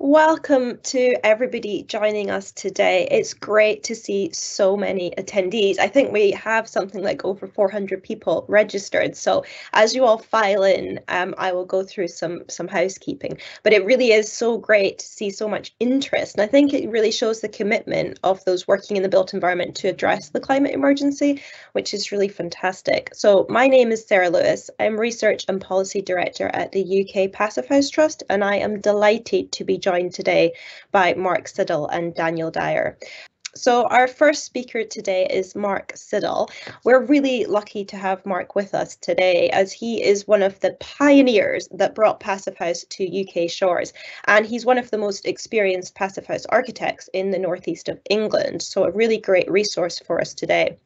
Welcome to everybody joining us today. It's great to see so many attendees. I think we have something like over 400 people registered. So as you all file in, I will go through some housekeeping. But it really is so great to see so much interest. And I think it really shows the commitment of those working in the built environment to address the climate emergency, which is really fantastic. So my name is Sarah Lewis. I'm Research and Policy Director at the UK Passivhaus Trust, and I am delighted to be joined today by Mark Siddall and Daniel Dyer. So our first speaker today is Mark Siddall. We're really lucky to have Mark with us today, as he is one of the pioneers that brought Passivhaus to UK shores, and he's one of the most experienced Passivhaus architects in the northeast of England, so a really great resource for us today.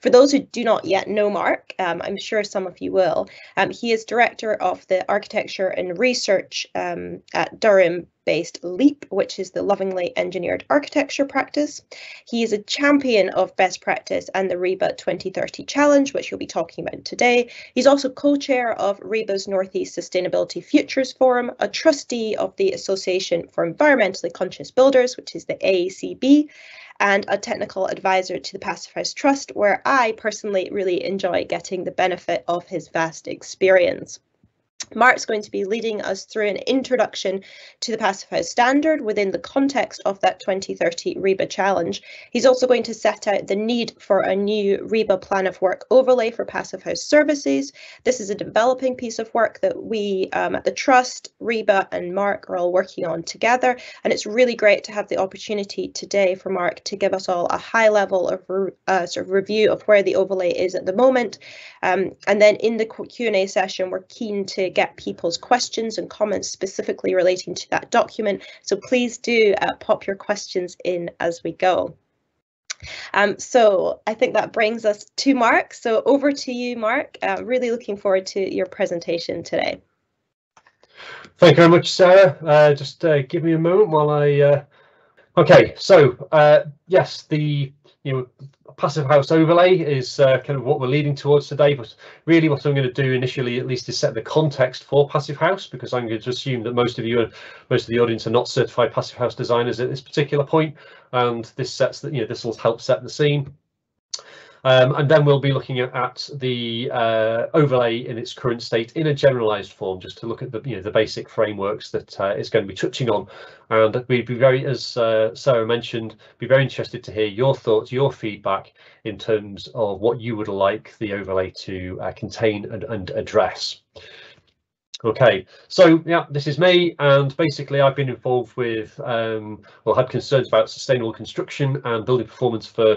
For those who do not yet know Mark, I'm sure some of you will, he is Director of the Architecture and Research at Durham-based LEAP, which is the Lovingly Engineered Architecture practice. He is a champion of best practice and the RIBA 2030 Challenge, which you'll be talking about today. He's also co-chair of RIBA's North East Sustainability Futures Forum, a trustee of the Association for Environmentally Conscious Builders, which is the AECB, and a technical advisor to the Passivhaus Trust, where I personally really enjoy getting the benefit of his vast experience. Mark's going to be leading us through an introduction to the Passivhaus standard within the context of that 2030 RIBA challenge. He's also going to set out the need for a new RIBA Plan of Work overlay for Passivhaus services. This is a developing piece of work that we at the Trust, RIBA and Mark are all working on together, and it's really great to have the opportunity today for Mark to give us all a high level of review of where the overlay is at the moment, and then in the Q&A session we're keen to get people's questions and comments specifically relating to that document. So please do pop your questions in as we go. So I think that brings us to Mark. So over to you, Mark. Really looking forward to your presentation today. Thank you very much, Sarah. Just give me a moment while I... Okay, so yes, the Passivhaus overlay is kind of what we're leading towards today, but really what I'm going to do initially at least is set the context for Passivhaus, because I'm going to assume that most of the audience are not certified Passivhaus designers at this particular point, and this sets that, this will help set the scene. And then we'll be looking at the overlay in its current state in a generalised form, just to look at the the basic frameworks that it's going to be touching on. And we'd be very, as Sarah mentioned, be very interested to hear your thoughts, your feedback in terms of what you would like the overlay to contain and address. Okay, so yeah, this is me, and basically I've been involved with, well, had concerns about sustainable construction and building performance for,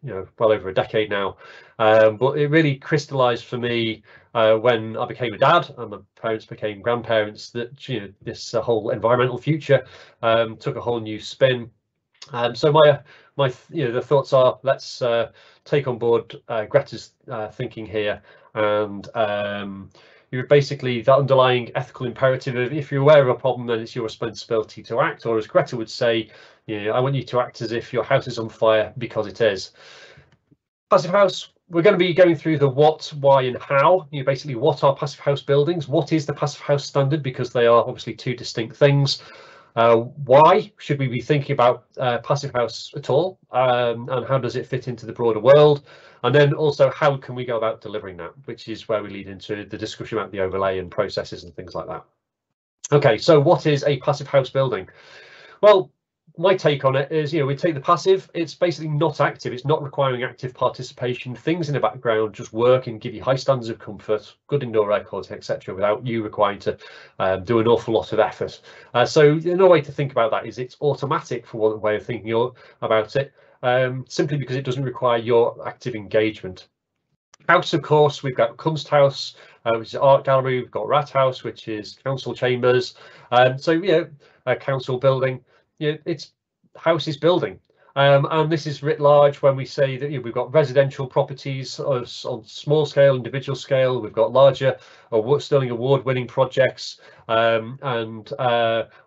well over a decade now. But it really crystallised for me when I became a dad and my parents became grandparents that, this whole environmental future took a whole new spin. So my the thoughts are, let's take on board Greta's thinking here, and you're basically that underlying ethical imperative of, if you're aware of a problem, then it's your responsibility to act, or as Greta would say, I want you to act as if your house is on fire, because it is. Passivhaus, we're going to be going through the what, why and how. Basically, what are Passivhaus buildings? What is the Passivhaus standard? Because they are obviously two distinct things. Why should we be thinking about Passivhaus at all, and how does it fit into the broader world? And then also, how can we go about delivering that, which is where we lead into the discussion about the overlay and processes and things like that. Okay, so what is a Passivhaus building? Well, my take on it is, we take the passive, it's basically not active, it's not requiring active participation. Things in the background just work and give you high standards of comfort, good indoor air quality, etc., without you requiring to do an awful lot of effort. So another way to think about that is it's automatic, for one way of thinking about it, simply because it doesn't require your active engagement. House, of course, we've got Kunsthaus, which is art gallery, we've got Rathaus, which is council chambers, so a council building. It's house is building, and this is writ large when we say that we've got residential properties on small scale, individual scale. We've got larger Stirling award-winning projects, and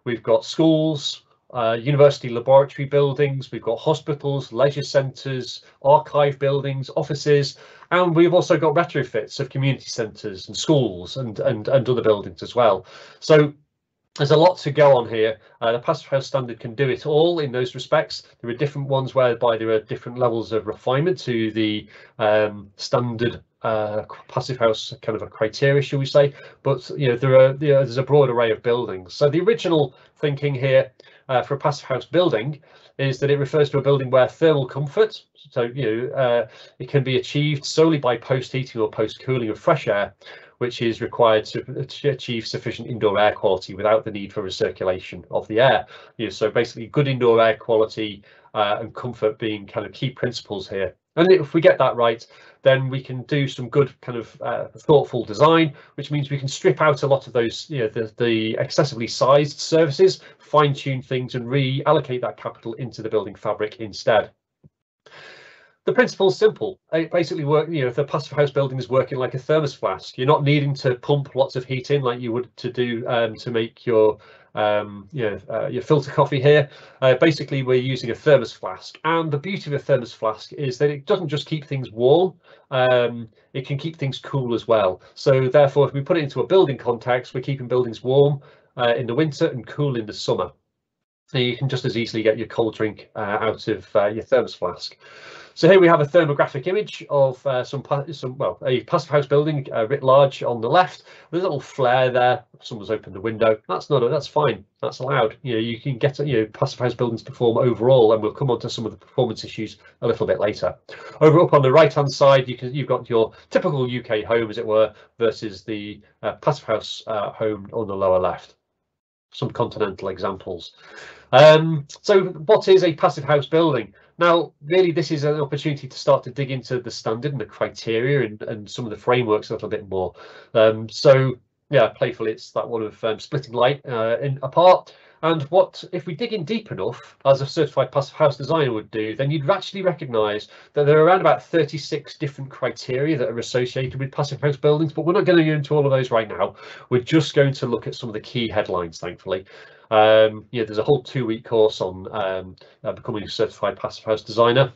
we've got schools, university laboratory buildings, we've got hospitals, leisure centres, archive buildings, offices, and we've also got retrofits of community centres and schools and other buildings as well. So There's a lot to go on here. The Passive House Standard can do it all in those respects. There are different ones whereby there are different levels of refinement to the standard Passive House kind of a criteria, shall we say? But you know, there's a broad array of buildings. So the original thinking here for a Passive House building is that it refers to a building where thermal comfort, so you know, it can be achieved solely by post-heating or post-cooling of fresh air, which is required to achieve sufficient indoor air quality without the need for recirculation of the air. You know, so basically good indoor air quality and comfort being kind of key principles here. And if we get that right, then we can do some good kind of thoughtful design, which means we can strip out a lot of those, you know, the excessively sized services, fine-tune things and reallocate that capital into the building fabric instead. The principle's simple. It basically works, you know, if the Passive House building is working like a thermos flask, you're not needing to pump lots of heat in like you would to do to make your filter coffee here. Basically, we're using a thermos flask, and the beauty of a thermos flask is that it doesn't just keep things warm, it can keep things cool as well. So therefore, if we put it into a building context, we're keeping buildings warm in the winter and cool in the summer. So you can just as easily get your cold drink out of your thermos flask. So here we have a thermographic image of a Passive House building writ large on the left. There's a little flare there. Someone's opened the window. That's fine. That's allowed. You know, you can get, you know, Passive House buildings perform overall, and we'll come on to some of the performance issues a little bit later. Over up on the right hand side, you've got your typical UK home, as it were, versus the Passive House home on the lower left. Some continental examples. So what is a Passive House building? Now, really, this is an opportunity to start to dig into the standard and the criteria and some of the frameworks a little bit more. So, yeah, playfully, it's that one of splitting light apart. And what if we dig in deep enough, as a certified Passive House designer would do, then you'd actually recognise that there are around about 36 different criteria that are associated with Passive House buildings. But we're not going to go into all of those right now. We're just going to look at some of the key headlines, thankfully. Yeah, there's a whole 2-week course on becoming a certified Passive House designer.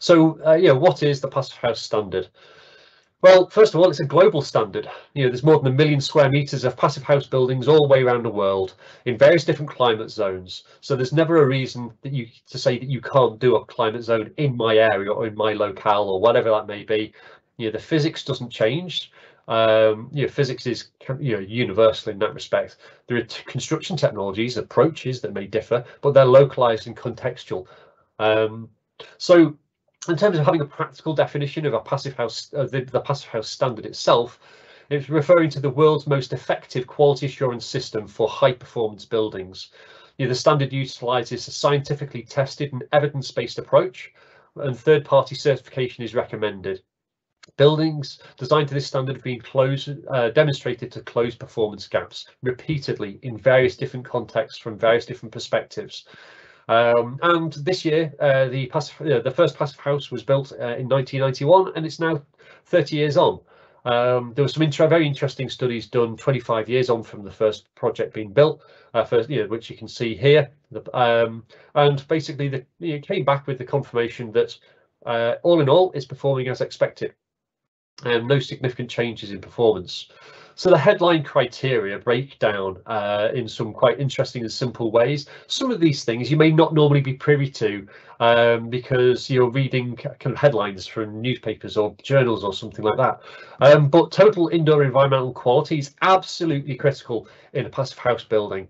So, yeah, what is the Passive House standard? Well, first of all, it's a global standard. You know, there's more than 1 million square metres of Passive House buildings all the way around the world in various different climate zones. So there's never a reason that to say that you can't do a climate zone in my area or in my locale or whatever that may be. You know, the physics doesn't change. You know, physics is, you know, universal in that respect. There are construction technologies, approaches that may differ, but they're localised and contextual. So in terms of having a practical definition of a Passive House, the Passive House standard itself, it's referring to the world's most effective quality assurance system for high-performance buildings. You know, the standard utilises a scientifically tested and evidence-based approach, and third-party certification is recommended. Buildings designed to this standard have been demonstrated to close performance gaps repeatedly in various different contexts from various different perspectives. And this year, the first Passive House was built in 1991, and it's now 30 years on. There were some very interesting studies done 25 years on from the first project being built, which you can see here. And basically, it came back with the confirmation that all in all, it's performing as expected, and no significant changes in performance. So the headline criteria break down in some quite interesting and simple ways. Some of these things you may not normally be privy to because you're reading kind of headlines from newspapers or journals or something like that. But total indoor environmental quality is absolutely critical in a Passive House building.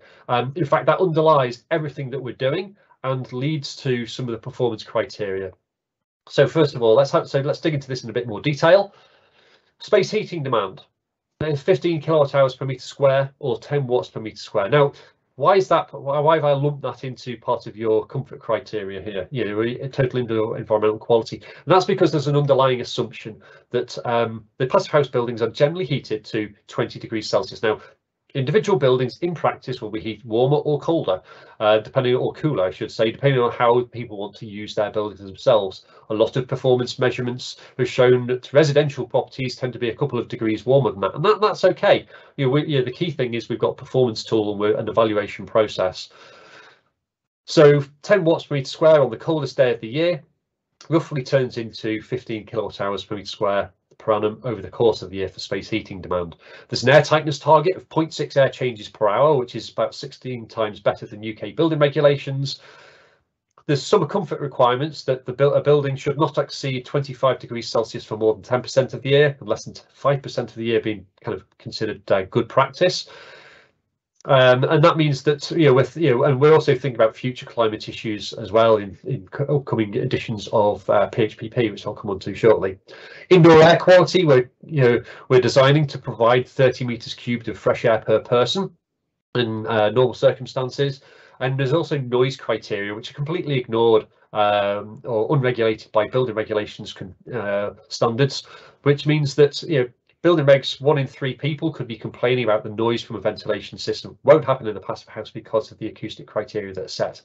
In fact, that underlies everything that we're doing and leads to some of the performance criteria. So first of all, let's dig into this in a bit more detail. Space heating demand. 15 kilowatt hours per metre square or 10 watts per metre square. Now, why is that? Why have I lumped that into part of your comfort criteria here? You know, total indoor environmental quality. And that's because there's an underlying assumption that the Passive House buildings are generally heated to 20 degrees Celsius. Now, individual buildings in practice will be heated warmer or colder, or cooler, I should say, depending on how people want to use their buildings themselves. A lot of performance measurements have shown that residential properties tend to be a couple of degrees warmer than that, and that's okay. You know, the key thing is we've got a performance tool and an evaluation process. So 10 watts per metre square on the coldest day of the year roughly turns into 15 kilowatt hours per metre square per annum over the course of the year for space heating demand. There's an air tightness target of 0.6 air changes per hour, which is about 16 times better than UK building regulations. There's summer comfort requirements that a building should not exceed 25 degrees Celsius for more than 10% of the year, and less than 5% of the year being kind of considered good practice. And that means that, and we're also thinking about future climate issues as well in upcoming editions of PHPP, which I'll come on to shortly. Indoor air quality, we're designing to provide 30 metres cubed of fresh air per person in normal circumstances. And there's also noise criteria, which are completely ignored or unregulated by building regulations standards, which means that, building regs, 1 in 3 people could be complaining about the noise from a ventilation system. Won't happen in a passive house because of the acoustic criteria that are set.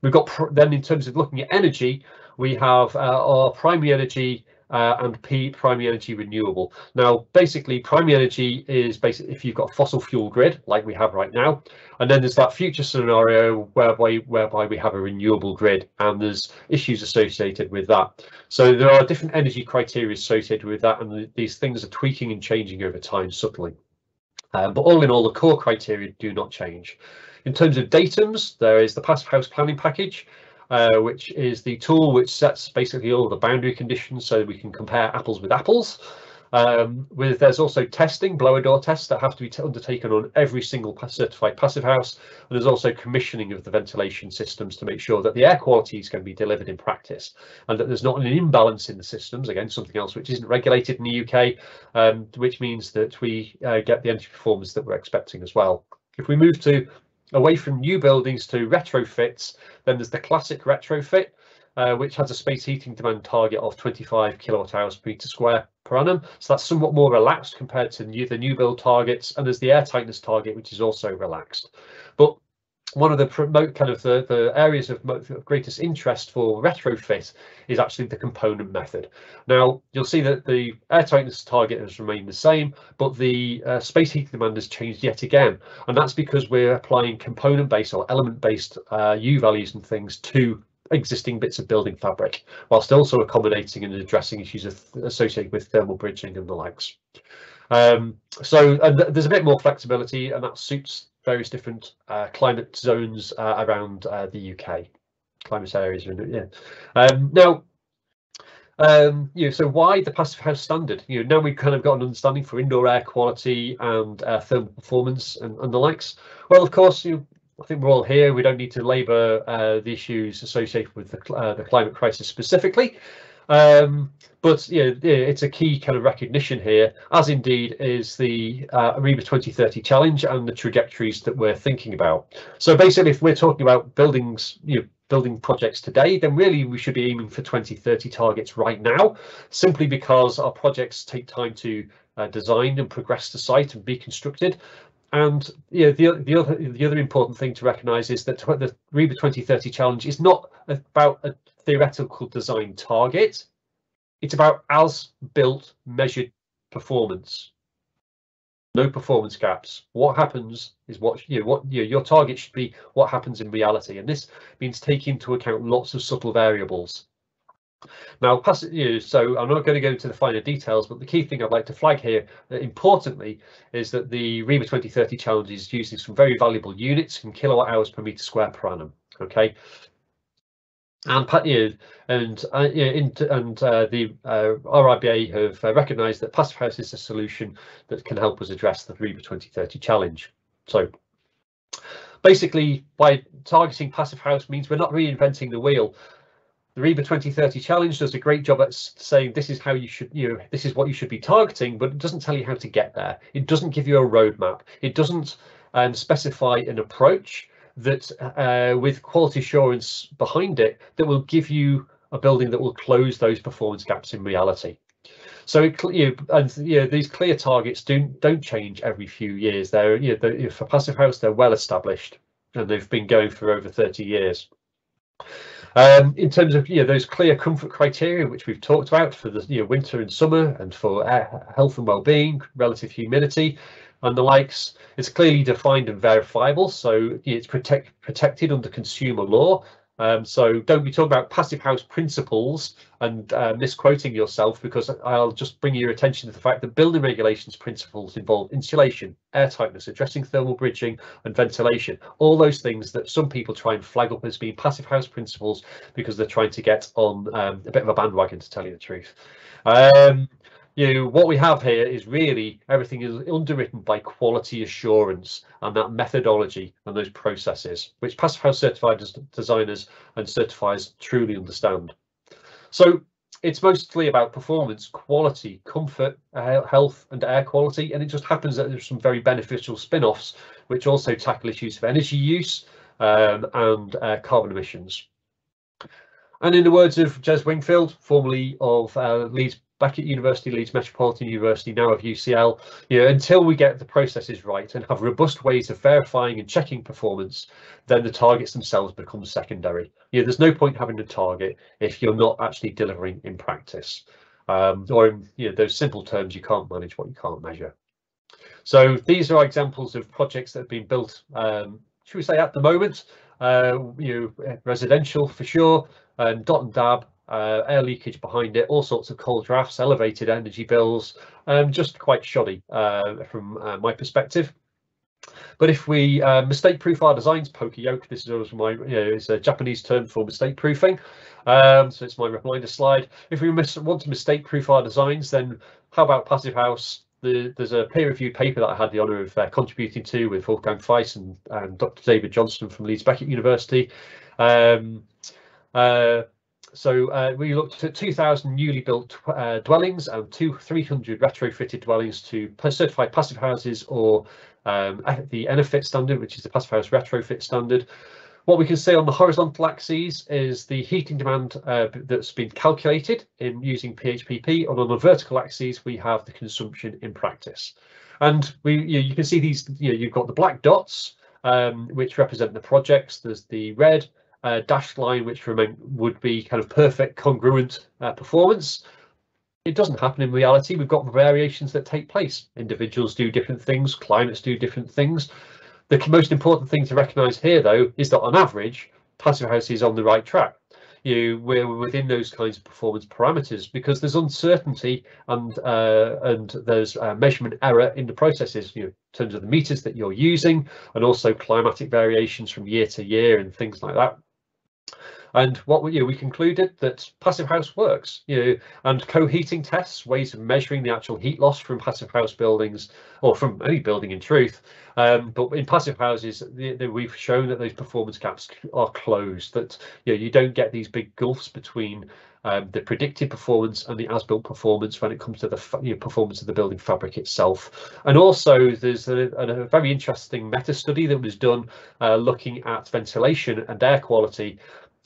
We've got then, in terms of looking at energy, we have our primary energy and primary energy renewable. Now, basically, primary energy is basically if you've got a fossil fuel grid like we have right now, and then there's that future scenario whereby we have a renewable grid, and there's issues associated with that. So there are different energy criteria associated with that, and these things are tweaking and changing over time subtly. But all in all, the core criteria do not change. In terms of datums, there is the Passive House Planning Package, which is the tool which sets basically all the boundary conditions so we can compare apples with apples. There's also testing, blower door tests that have to be undertaken on every single certified passive house. And there's also commissioning of the ventilation systems to make sure that the air quality is going to be delivered in practice and that there's not an imbalance in the systems. Again, something else which isn't regulated in the UK, which means that we get the energy performance that we're expecting as well. If we move to away from new buildings to retrofits, then there's the classic retrofit, which has a space heating demand target of 25 kilowatt hours per meter square per annum. So that's somewhat more relaxed compared to the new build targets. And there's the air tightness target, which is also relaxed. But one of the kind of the areas of greatest interest for retrofit is actually the component method. Now, you'll see that the air tightness target has remained the same, but the space heating demand has changed yet again. And that's because we're applying component based or element based U values and things to existing bits of building fabric, whilst also accommodating and addressing issues associated with thermal bridging and the likes. There's a bit more flexibility, and that suits various different climate zones around the UK, climate areas. Yeah. So why the Passive House standard? Now we've kind of got an understanding for indoor air quality and thermal performance and the likes. Well, of course, I think we're all here. We don't need to labour the issues associated with the climate crisis specifically. But it's a key kind of recognition here, as indeed is the RIBA 2030 challenge and the trajectories that we're thinking about. So basically, if we're talking about buildings, building projects today, then really we should be aiming for 2030 targets right now, simply because our projects take time to design and progress to site and be constructed. And the other important thing to recognise is that the RIBA 2030 challenge is not about a theoretical design target. It's about as built measured performance. No performance gaps. What happens is your target should be what happens in reality, and this means taking into account lots of subtle variables. Now, so I'm not going to go into the finer details, but the key thing I'd like to flag here, importantly, is that the RIBA 2030 challenge is using some very valuable units in kilowatt hours per meter square per annum. Okay, and the RIBA have recognised that Passive House is a solution that can help us address the RIBA 2030 challenge. So, basically, by targeting Passive House means we're not reinventing the wheel. The RIBA 2030 challenge does a great job at saying this is how you should, this is what you should be targeting, but it doesn't tell you how to get there. It doesn't give you a roadmap. It doesn't specify an approach that, with quality assurance behind it, that will give you a building that will close those performance gaps in reality. So these clear targets don't change every few years. They're for Passive House they're well established, and they've been going for over 30 years. In terms of those clear comfort criteria which we've talked about for the winter and summer and for health and well-being, relative humidity and the likes, it's clearly defined and verifiable, so it's protected under consumer law So don't be talking about passive house principles and misquoting yourself, because I'll just bring your attention to the fact that building regulations principles involve insulation, airtightness, addressing thermal bridging and ventilation, all those things that some people try and flag up as being passive house principles because they're trying to get on a bit of a bandwagon, to tell you the truth. What we have here is really everything is underwritten by quality assurance and that methodology and those processes, which Passive House certified designers and certifiers truly understand. So it's mostly about performance, quality, comfort, health and air quality. And it just happens that there's some very beneficial spin-offs which also tackle issues of energy use and carbon emissions. And in the words of Jess Wingfield, formerly of Leeds Beckett University, Leeds Metropolitan University, now of UCL, until we get the processes right and have robust ways of verifying and checking performance, then the targets themselves become secondary. There's no point having a target if you're not actually delivering in practice, or in those simple terms, you can't manage what you can't measure. So these are examples of projects that have been built, should we say, at the moment, residential for sure, and dot and dab, air leakage behind it, all sorts of cold drafts, elevated energy bills, just quite shoddy from my perspective. But if we mistake proof our designs, poka-yoke, this is always my, it's a Japanese term for mistake proofing. So it's my reminder slide. If we want to mistake proof our designs, then how about Passivhaus? There's a peer-reviewed paper that I had the honour of contributing to with Wolfgang Feist and Dr. David Johnston from Leeds Beckett University. So we looked at 2,000 newly built dwellings and 300 retrofitted dwellings to certify passive houses or the ENERFIT standard, which is the Passive House retrofit standard. What we can see on the horizontal axis is the heating demand that's been calculated in using PHPP, and on the vertical axis we have the consumption in practice. And you can see these, you've got the black dots which represent the projects. There's the red dashed line, which would be kind of perfect congruent performance. It doesn't happen in reality. We've got variations that take place. Individuals do different things, climates do different things. The most important thing to recognise here, though, is that on average, Passivhaus is on the right track. We're within those kinds of performance parameters because there's uncertainty and there's measurement error in the processes, in terms of the meters that you're using, and also climatic variations from year to year and things like that. And what we concluded that Passivhaus works, and co-heating tests, ways of measuring the actual heat loss from Passivhaus buildings, or from any building in truth. But in Passivhouses, we've shown that those performance gaps are closed, that you don't get these big gulfs between the predicted performance and the as-built performance when it comes to the performance of the building fabric itself. And also there's a very interesting meta study that was done looking at ventilation and air quality.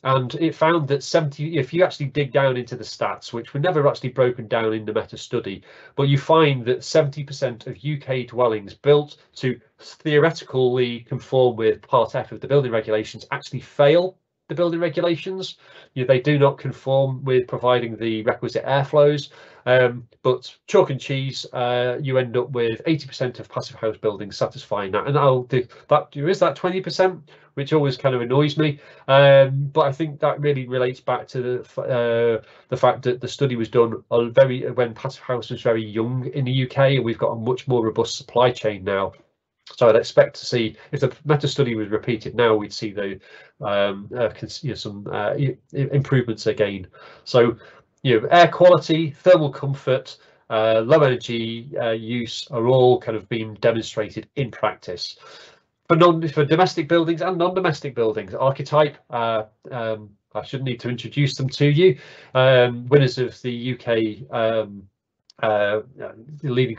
And it found that if you actually dig down into the stats, which were never actually broken down in the meta study, but you find that 70% of UK dwellings built to theoretically conform with Part F of the building regulations actually fail the building regulations. They do not conform with providing the requisite airflows, but chalk and cheese, you end up with 80% of passive house buildings satisfying that. And I'll do that. There is that 20%, which always kind of annoys me, but I think that really relates back to the fact that the study was done when Passive House was very young in the UK, and we've got a much more robust supply chain now. So I'd expect to see, if the meta study was repeated now, we'd see the some improvements again. So air quality, thermal comfort, low energy use are all kind of being demonstrated in practice. For domestic buildings and non-domestic buildings, Archetype, I shouldn't need to introduce them to you, winners of the UK leading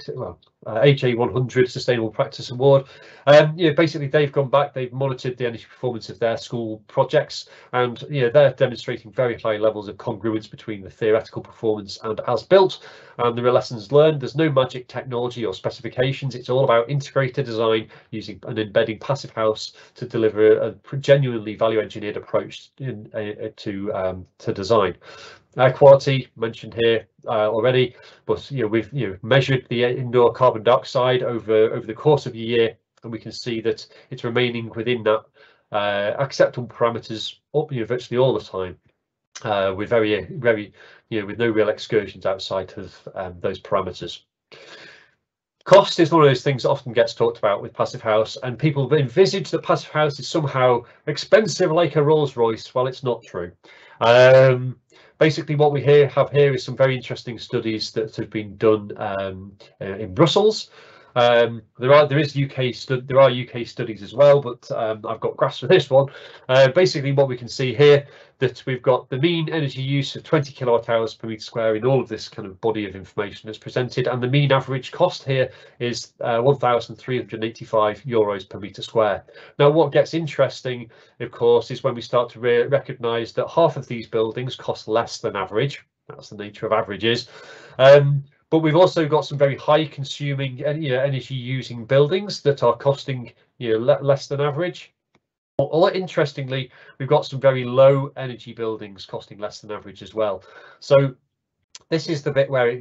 HA100 Sustainable Practice Award. Basically, they've gone back, they've monitored the energy performance of their school projects, and they're demonstrating very high levels of congruence between the theoretical performance and as built. And there are lessons learned. There's no magic technology or specifications. It's all about integrated design using and embedding Passive House to deliver a genuinely value engineered approach to design. Air quality mentioned here already, but we've measured the indoor carbon dioxide over the course of the year, and we can see that it's remaining within that acceptable parameters up virtually all the time, with very, with no real excursions outside of those parameters. Cost is one of those things that often gets talked about with Passivhaus, and people envisage that Passivhaus is somehow expensive like a Rolls Royce. Well, it's not true. Basically, what we have here is some very interesting studies that have been done in Brussels. There are UK studies as well, but I've got graphs for this one. Basically, what we can see here that we've got the mean energy use of 20 kilowatt hours per meter square in all of this kind of body of information that's presented, and the mean average cost here is €1,385 per meter square. Now, what gets interesting, of course, is when we start to recognise that half of these buildings cost less than average. That's the nature of averages. But we've also got some very high consuming, energy using buildings that are costing less than average. Or interestingly, we've got some very low energy buildings costing less than average as well. So this is the bit where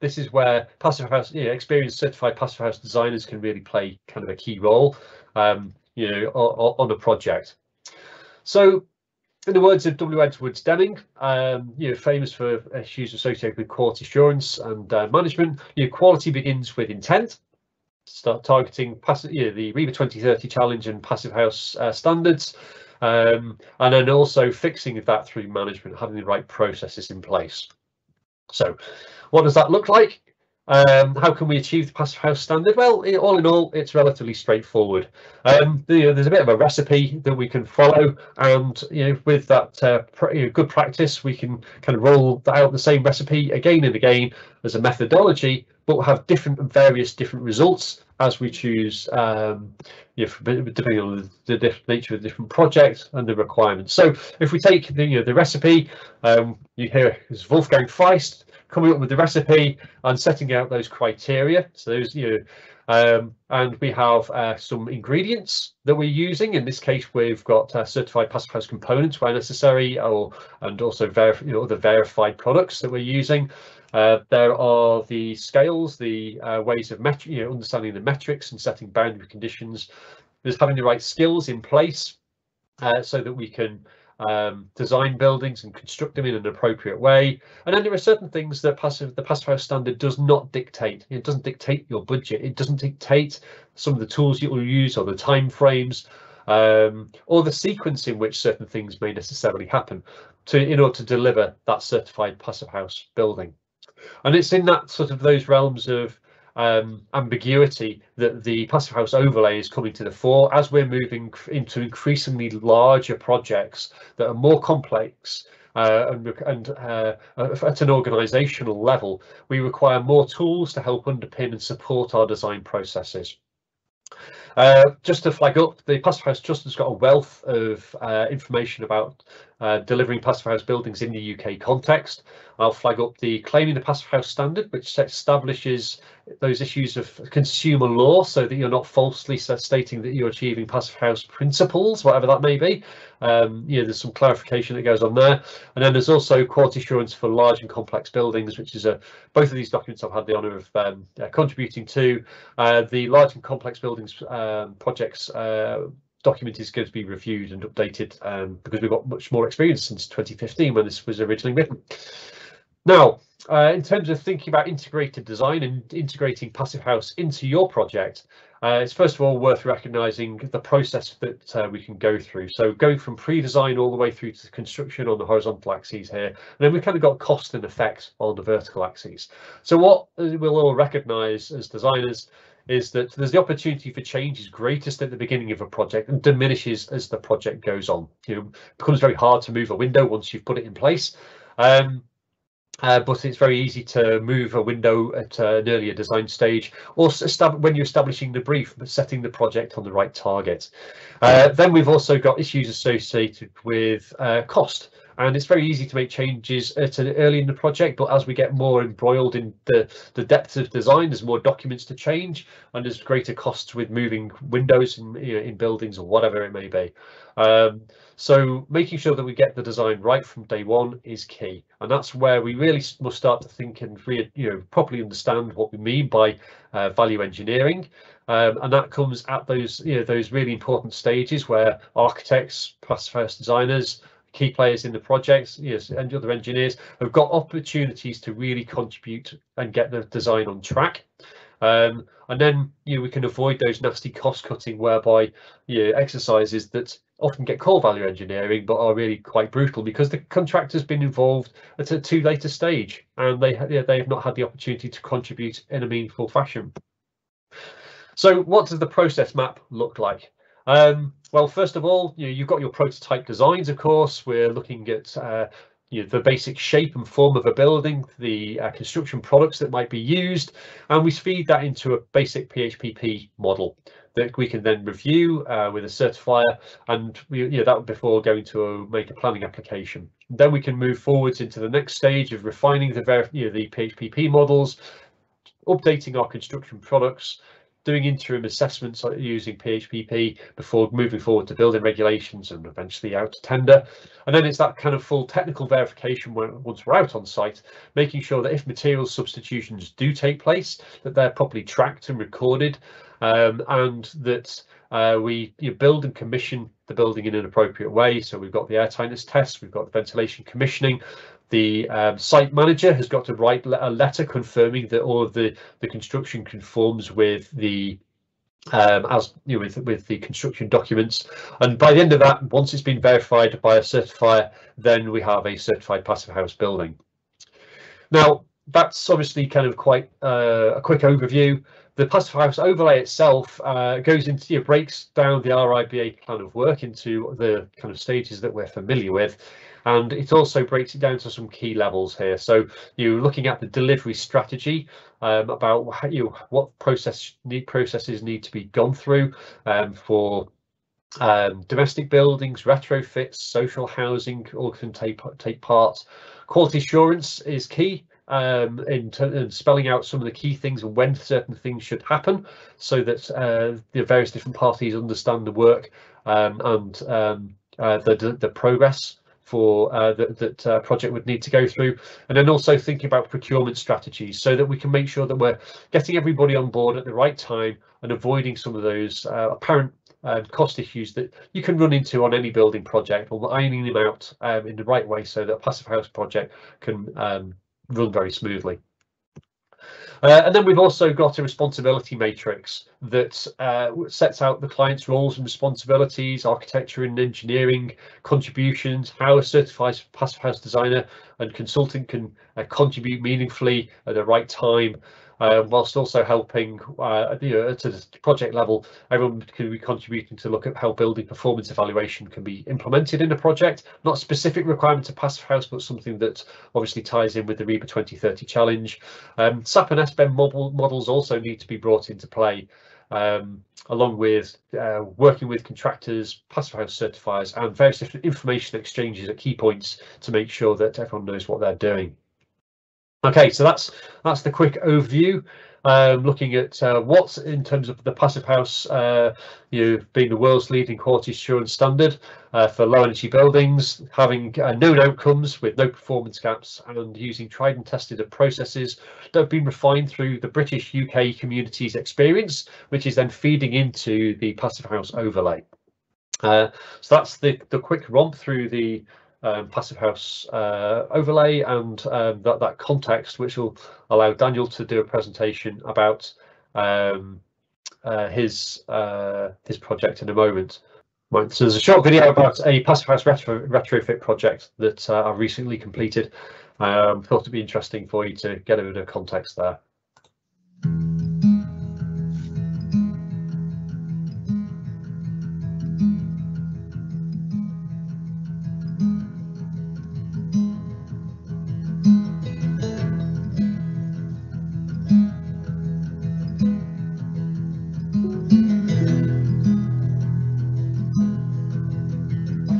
this is where Passivhaus, experienced certified Passivhaus designers can really play kind of a key role, on a project. So, in the words of W. Edwards Deming, famous for issues associated with quality assurance and management, quality begins with intent. Start targeting the RIBA 2030 challenge and Passivhaus standards, and then also fixing that through management, having the right processes in place. So, what does that look like? How can we achieve the Passivhaus standard? Well, all in all, it's relatively straightforward. There's a bit of a recipe that we can follow, and with that good practice, we can kind of roll out the same recipe again and again as a methodology, but we'll have different and various different results as we choose, depending on the nature of the different projects and the requirements. So, if we take the recipe, you hear is Wolfgang Feist coming up with the recipe and setting out those criteria. So those, and we have some ingredients that we're using. In this case, we've got certified Passivhaus components where necessary, and also other verified products that we're using. There are the scales, the ways of understanding the metrics and setting boundary conditions. There's having the right skills in place so that we can design buildings and construct them in an appropriate way. And then there are certain things that the Passivhaus standard does not dictate. It doesn't dictate your budget. It doesn't dictate some of the tools you will use or the time frames, or the sequence in which certain things may necessarily happen in order to deliver that certified Passivhaus building. And it's in that sort of those realms of ambiguity that the Passivhaus overlay is coming to the fore as we're moving into increasingly larger projects that are more complex, and at an organisational level, we require more tools to help underpin and support our design processes. Just to flag up, the Passivhaus Trust has got a wealth of information about delivering Passivhaus buildings in the UK context. I'll flag up the Claiming the Passivhaus Standard, which establishes those issues of consumer law so that you're not falsely stating that you're achieving Passivhaus principles, whatever that may be. There's some clarification that goes on there. And then there's also Quality Assurance for Large and Complex Buildings, which is both of these documents I've had the honour of contributing to. The Large and Complex Buildings projects document is going to be reviewed and updated because we've got much more experience since 2015 when this was originally written. Now, in terms of thinking about integrated design and integrating Passivhaus into your project, it's first of all worth recognising the process that we can go through. So going from pre-design all the way through to construction on the horizontal axes here, and then we've kind of got cost and effect on the vertical axes. So what we'll all recognise as designers is that there's the opportunity for change is greatest at the beginning of a project and diminishes as the project goes on. It becomes very hard to move a window once you've put it in place, but it's very easy to move a window at an earlier design stage, or when you're establishing the brief, but setting the project on the right target. Then we've also got issues associated with cost. And it's very easy to make changes early in the project, but as we get more embroiled in the depth of design, there's more documents to change and there's greater costs with moving windows in buildings or whatever it may be. So making sure that we get the design right from day one is key, and that's where we really must start to think and properly understand what we mean by value engineering, and that comes at those really important stages where architects, Passivhaus designers, key players in the projects, and other engineers have got opportunities to really contribute and get the design on track. And then we can avoid those nasty cost cutting whereby exercises that often get called value engineering but are really quite brutal because the contractor's been involved at a too late a stage and they've not had the opportunity to contribute in a meaningful fashion. So what does the process map look like? Well, first of all, you've got your prototype designs, of course. We're looking at the basic shape and form of a building, the construction products that might be used, and we feed that into a basic PHPP model that we can then review with a certifier, and that before going to make a planning application. Then we can move forwards into the next stage of refining the PHPP models, updating our construction products, doing interim assessments using PHPP before moving forward to building regulations and eventually out to tender. And then it's that kind of full technical verification once we're out on site, making sure that if materials substitutions do take place, that they're properly tracked and recorded, and that we build and commission the building in an appropriate way. So we've got the air tightness tests, we've got the ventilation commissioning, the site manager has got to write a letter confirming that all of the construction conforms with the with the construction documents. And by the end of that, once it's been verified by a certifier, then we have a certified Passivhaus building. Now, that's obviously kind of quite a quick overview. The Passivhaus overlay itself goes into breaks down the RIBA plan of work into the kind of stages that we're familiar with, and it also breaks it down to some key levels here. So you're looking at the delivery strategy, about how what processes need to be gone through for domestic buildings, retrofits, social housing all can take part. Quality assurance is key. In spelling out some of the key things and when certain things should happen, so that the various different parties understand the work and the progress for that project would need to go through. And then also thinking about procurement strategies so that we can make sure that we're getting everybody on board at the right time and avoiding some of those apparent cost issues that you can run into on any building project, or ironing them out in the right way so that a Passivhaus project can run very smoothly. And then we've also got a responsibility matrix that sets out the client's roles and responsibilities, architecture and engineering contributions, how a certified Passivhaus designer and consultant can contribute meaningfully at the right time, whilst also helping to the project level, everyone can be contributing to look at how building performance evaluation can be implemented in a project. Not a specific requirement to Passivhaus, but something that obviously ties in with the RIBA 2030 Challenge. SAP and SBEM models also need to be brought into play, along with working with contractors, Passivhaus certifiers, and various different information exchanges at key points to make sure that everyone knows what they're doing. Okay, so that's the quick overview, looking at what's in terms of the Passivhaus being the world's leading quality assurance standard for low energy buildings, having known outcomes with no performance gaps, and using tried and tested processes that have been refined through the British UK community's experience, which is then feeding into the Passivhaus overlay. So that's the quick romp through the Passivhaus overlay and that context, which will allow Daniel to do a presentation about his project in a moment. Right, so there's a short video about a Passivhaus retrofit project that I recently completed. Thought it'd be interesting for you to get a bit of context there.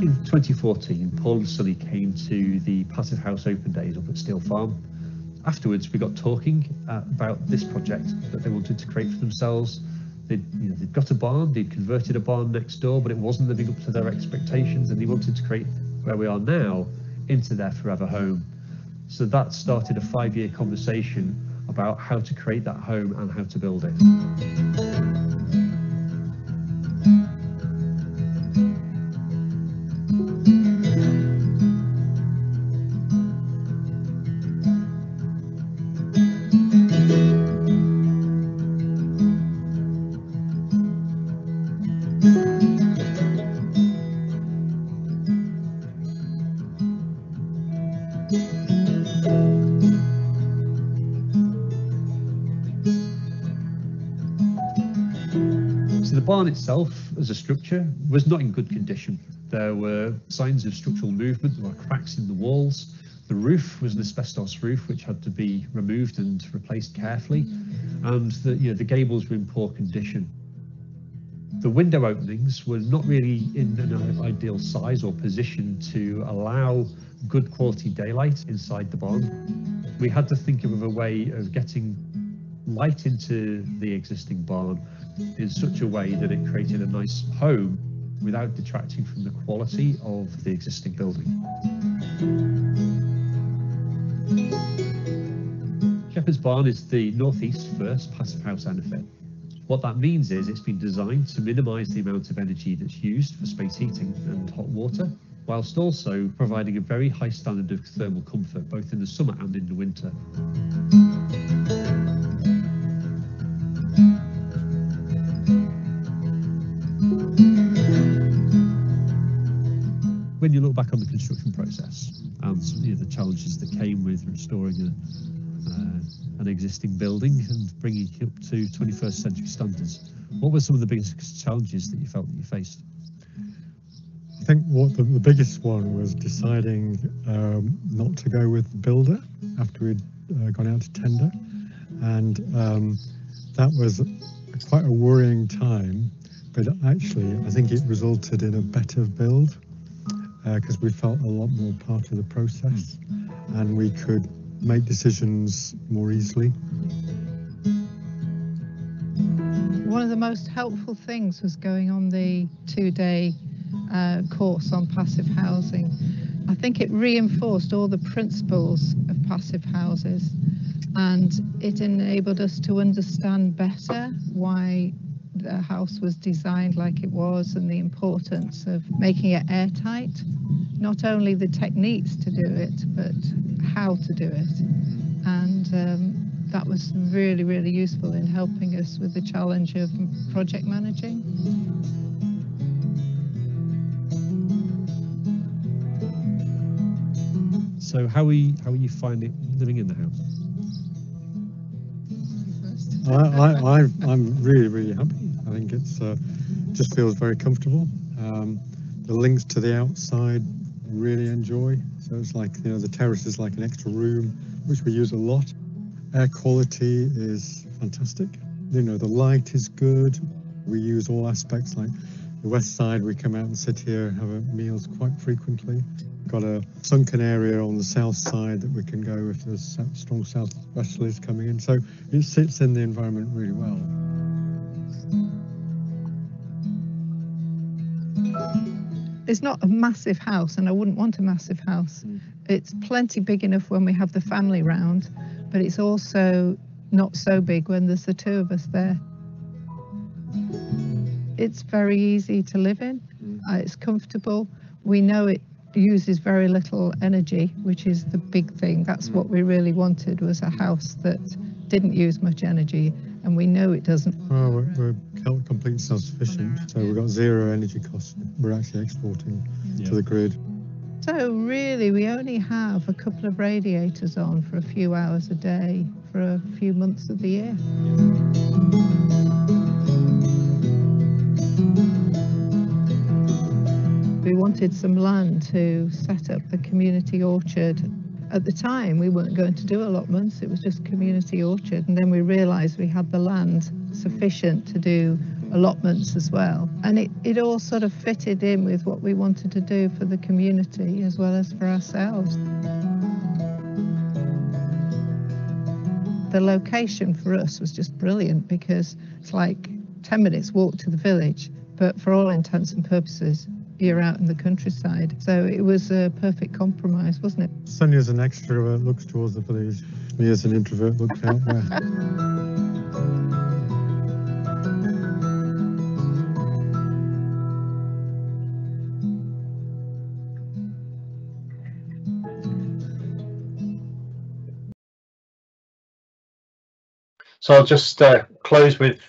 in 2014, Paul and Sully came to the Passivhaus Open Days up at Steel Farm. Afterwards, we got talking about this project that they wanted to create for themselves. They'd got a barn, they'd converted a barn next door, but it wasn't living up to their expectations, and they wanted to create where we are now into their forever home. So that started a 5-year conversation about how to create that home and how to build it. Itself as a structure was not in good condition. There were signs of structural movement, there were cracks in the walls. The roof was an asbestos roof which had to be removed and replaced carefully, and the gables were in poor condition. The window openings were not really in an ideal size or position to allow good quality daylight inside the barn. We had to think of a way of getting light into the existing barn in such a way that it created a nice home without detracting from the quality of the existing building. Shepherd's Barn is the North East's first Passivhaus ENERFIT. What that means is it's been designed to minimise the amount of energy that's used for space heating and hot water, whilst also providing a very high standard of thermal comfort both in the summer and in the winter. When you look back on the construction process and the challenges that came with restoring an existing building and bringing it up to 21st century standards, what were some of the biggest challenges that you felt that you faced? I think what the biggest one was deciding not to go with the builder after we'd gone out to tender, and that was quite a worrying time, but actually I think it resulted in a better build, because we felt a lot more part of the process and we could make decisions more easily. One of the most helpful things was going on the 2-day course on passive housing. I think it reinforced all the principles of passive houses, and it enabled us to understand better why the house was designed like it was and the importance of making it airtight. Not only the techniques to do it, but how to do it. And that was really, really useful in helping us with the challenge of project managing. So how are you finding living in the house? I'm really, really happy. I think it's just feels very comfortable. The links to the outside really enjoy. So it's like, the terrace is like an extra room, which we use a lot. Air quality is fantastic. The light is good. We use all aspects, like the west side, we come out and sit here and have meals quite frequently. Got a sunken area on the south side that we can go if there's strong southwesterlies coming in, so it sits in the environment really well. It's not a massive house, and I wouldn't want a massive house. It's plenty big enough when we have the family round, but it's also not so big when there's the two of us there. It's very easy to live in. It's comfortable. We know it uses very little energy, which is the big thing. That's what we really wanted, was a house that didn't use much energy, and we know it doesn't. Well, we're completely self-sufficient, so we've got zero energy costs. We're actually exporting to the grid. So really we only have a couple of radiators on for a few hours a day for a few months of the year. We wanted some land to set up the community orchard. At the time, we weren't going to do allotments, it was just community orchard, and then we realised we had the land sufficient to do allotments as well. And it all sort of fitted in with what we wanted to do for the community as well as for ourselves. The location for us was just brilliant because it's like 10 minutes walk to the village, but for all intents and purposes, you're out in the countryside. So it was a perfect compromise, wasn't it? Sonia as an extrovert looks towards the village. Me as an introvert looks out there. So I'll just close with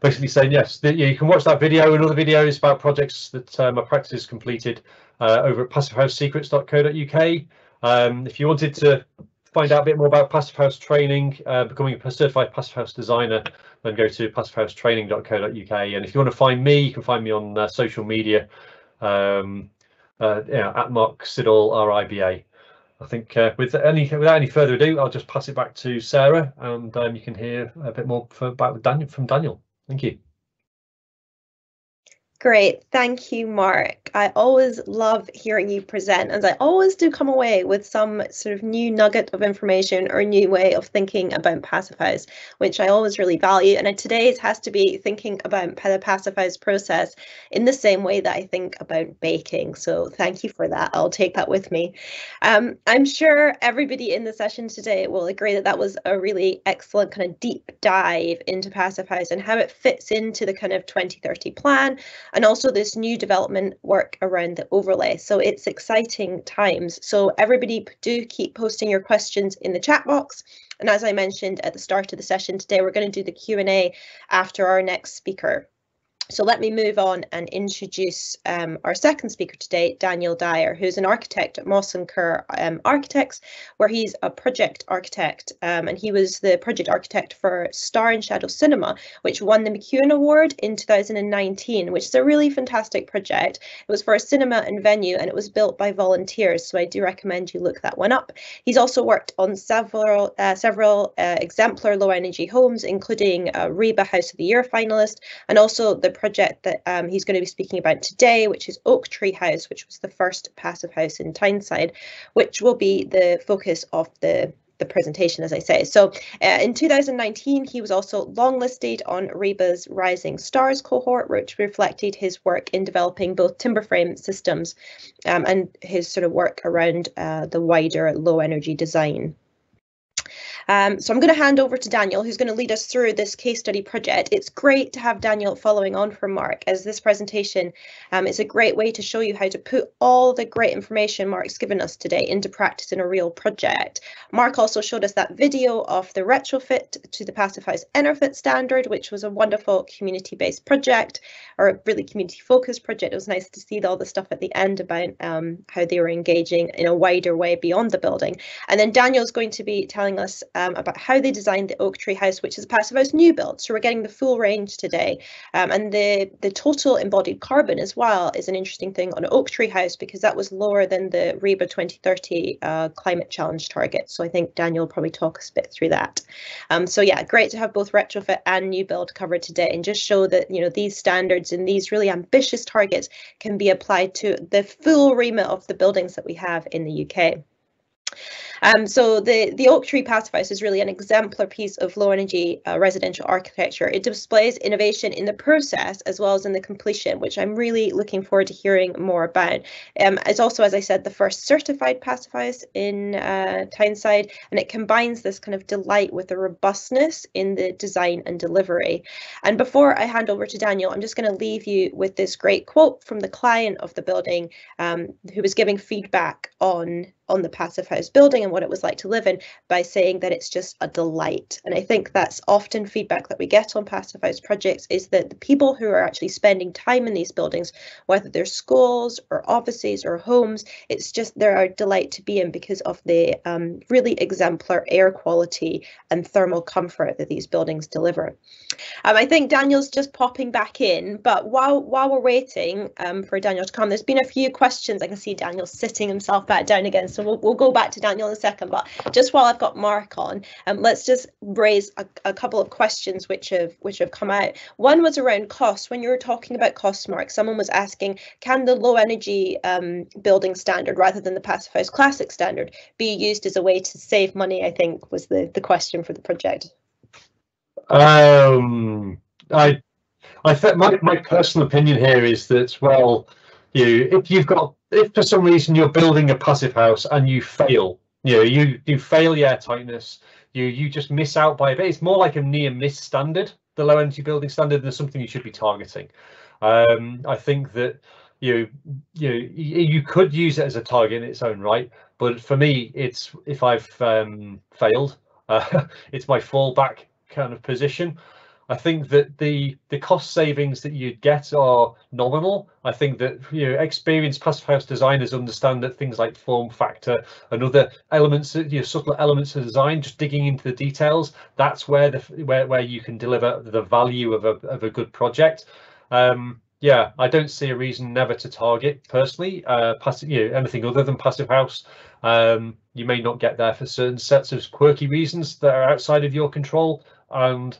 basically saying, yes, you can watch that video and other videos about projects that my practice has completed over at PassiveHouseSecrets.co.uk. If you wanted to find out a bit more about Passivhaus training, becoming a certified Passivhaus designer, then go to PassiveHouseTraining.co.uk. And if you want to find me, you can find me on social media at Mark Siddall RIBA. I think without any further ado, I'll just pass it back to Sarah, and you can hear a bit more from Daniel. Thank you. Great, thank you, Mark. I always love hearing you present, and I always do come away with some sort of new nugget of information or new way of thinking about Passivhaus, which I always really value. And today's has to be thinking about the Passivhaus process in the same way that I think about baking. So thank you for that. I'll take that with me. I'm sure everybody in the session today will agree that that was a really excellent kind of deep dive into Passivhaus and how it fits into the kind of 2030 plan. And also this new development work around the overlay. So it's exciting times. So everybody do keep posting your questions in the chat box. And as I mentioned at the start of the session today, we're going to do the Q&A after our next speaker. So let me move on and introduce our second speaker today, Daniel Dyer, who's an architect at MawsonKerr Architects, where he's a project architect, and he was the project architect for Star and Shadow Cinema, which won the McEwan Award in 2019, which is a really fantastic project. It was for a cinema and venue, and it was built by volunteers, so I do recommend you look that one up. He's also worked on several exemplar low-energy homes, including a RIBA House of the Year finalist, and also the project that he's going to be speaking about today, which is Oaktree House, which was the first passive house in Tyneside, which will be the focus of the presentation, as I say. So in 2019, he was also longlisted on RIBA's Rising Stars cohort, which reflected his work in developing both timber frame systems and his sort of work around the wider low energy design. So I'm going to hand over to Daniel, who's going to lead us through this case study project. It's great to have Daniel following on from Mark, as this presentation is a great way to show you how to put all the great information Mark's given us today into practice in a real project. Mark also showed us that video of the retrofit to the Passivhaus ENERFIT standard, which was a wonderful community-based project, or a really community-focused project. It was nice to see all the stuff at the end about how they were engaging in a wider way beyond the building. And then Daniel's going to be telling us about how they designed the Oaktree House, which is a Passivhaus new build. So we're getting the full range today, and the total embodied carbon as well is an interesting thing on Oaktree House, because that was lower than the RIBA 2030 Climate Challenge target. So I think Daniel will probably talk us a bit through that. So yeah, great to have both retrofit and new build covered today, and just show that, you know, these standards and these really ambitious targets can be applied to the full remit of the buildings that we have in the UK. So the Oaktree Passivhaus is really an exemplar piece of low energy residential architecture. It displays innovation in the process as well as in the completion, which I'm really looking forward to hearing more about. It's also, as I said, the first certified Passivhaus in Tyneside, and it combines this kind of delight with the robustness in the design and delivery. And before I hand over to Daniel, I'm just going to leave you with this great quote from the client of the building, who was giving feedback on the Passivhaus building and what it was like to live in, by saying that it's just a delight. And I think that's often feedback that we get on Passivhaus projects, is that the people who are actually spending time in these buildings, whether they're schools or offices or homes, it's just they're a delight to be in because of the really exemplar air quality and thermal comfort that these buildings deliver. I think Daniel's just popping back in, but while we're waiting for Daniel to come, there's been a few questions. I can see Daniel sitting himself back down again. So we'll go back to Daniel in a second, but just while I've got Mark on, let's just raise a couple of questions which have come out. One was around costs. When you were talking about costs, Mark, someone was asking, can the low energy building standard rather than the Passivhaus classic standard be used as a way to save money, I think was the question for the project. My personal opinion here is that, well, if for some reason you're building a Passivhaus and you fail, you fail the air tightness, you just miss out by a bit. It's more like a near miss standard, the low energy building standard, than something you should be targeting. I think that you could use it as a target in its own right, but for me, it's if I've failed, it's my fallback kind of position. I think that the cost savings that you'd get are nominal. I think that experienced Passivhaus designers understand that things like form factor and other elements, subtle elements of design, just digging into the details, that's where you can deliver the value of a good project. Yeah, I don't see a reason never to target personally anything other than Passivhaus. You may not get there for certain sets of quirky reasons that are outside of your control, and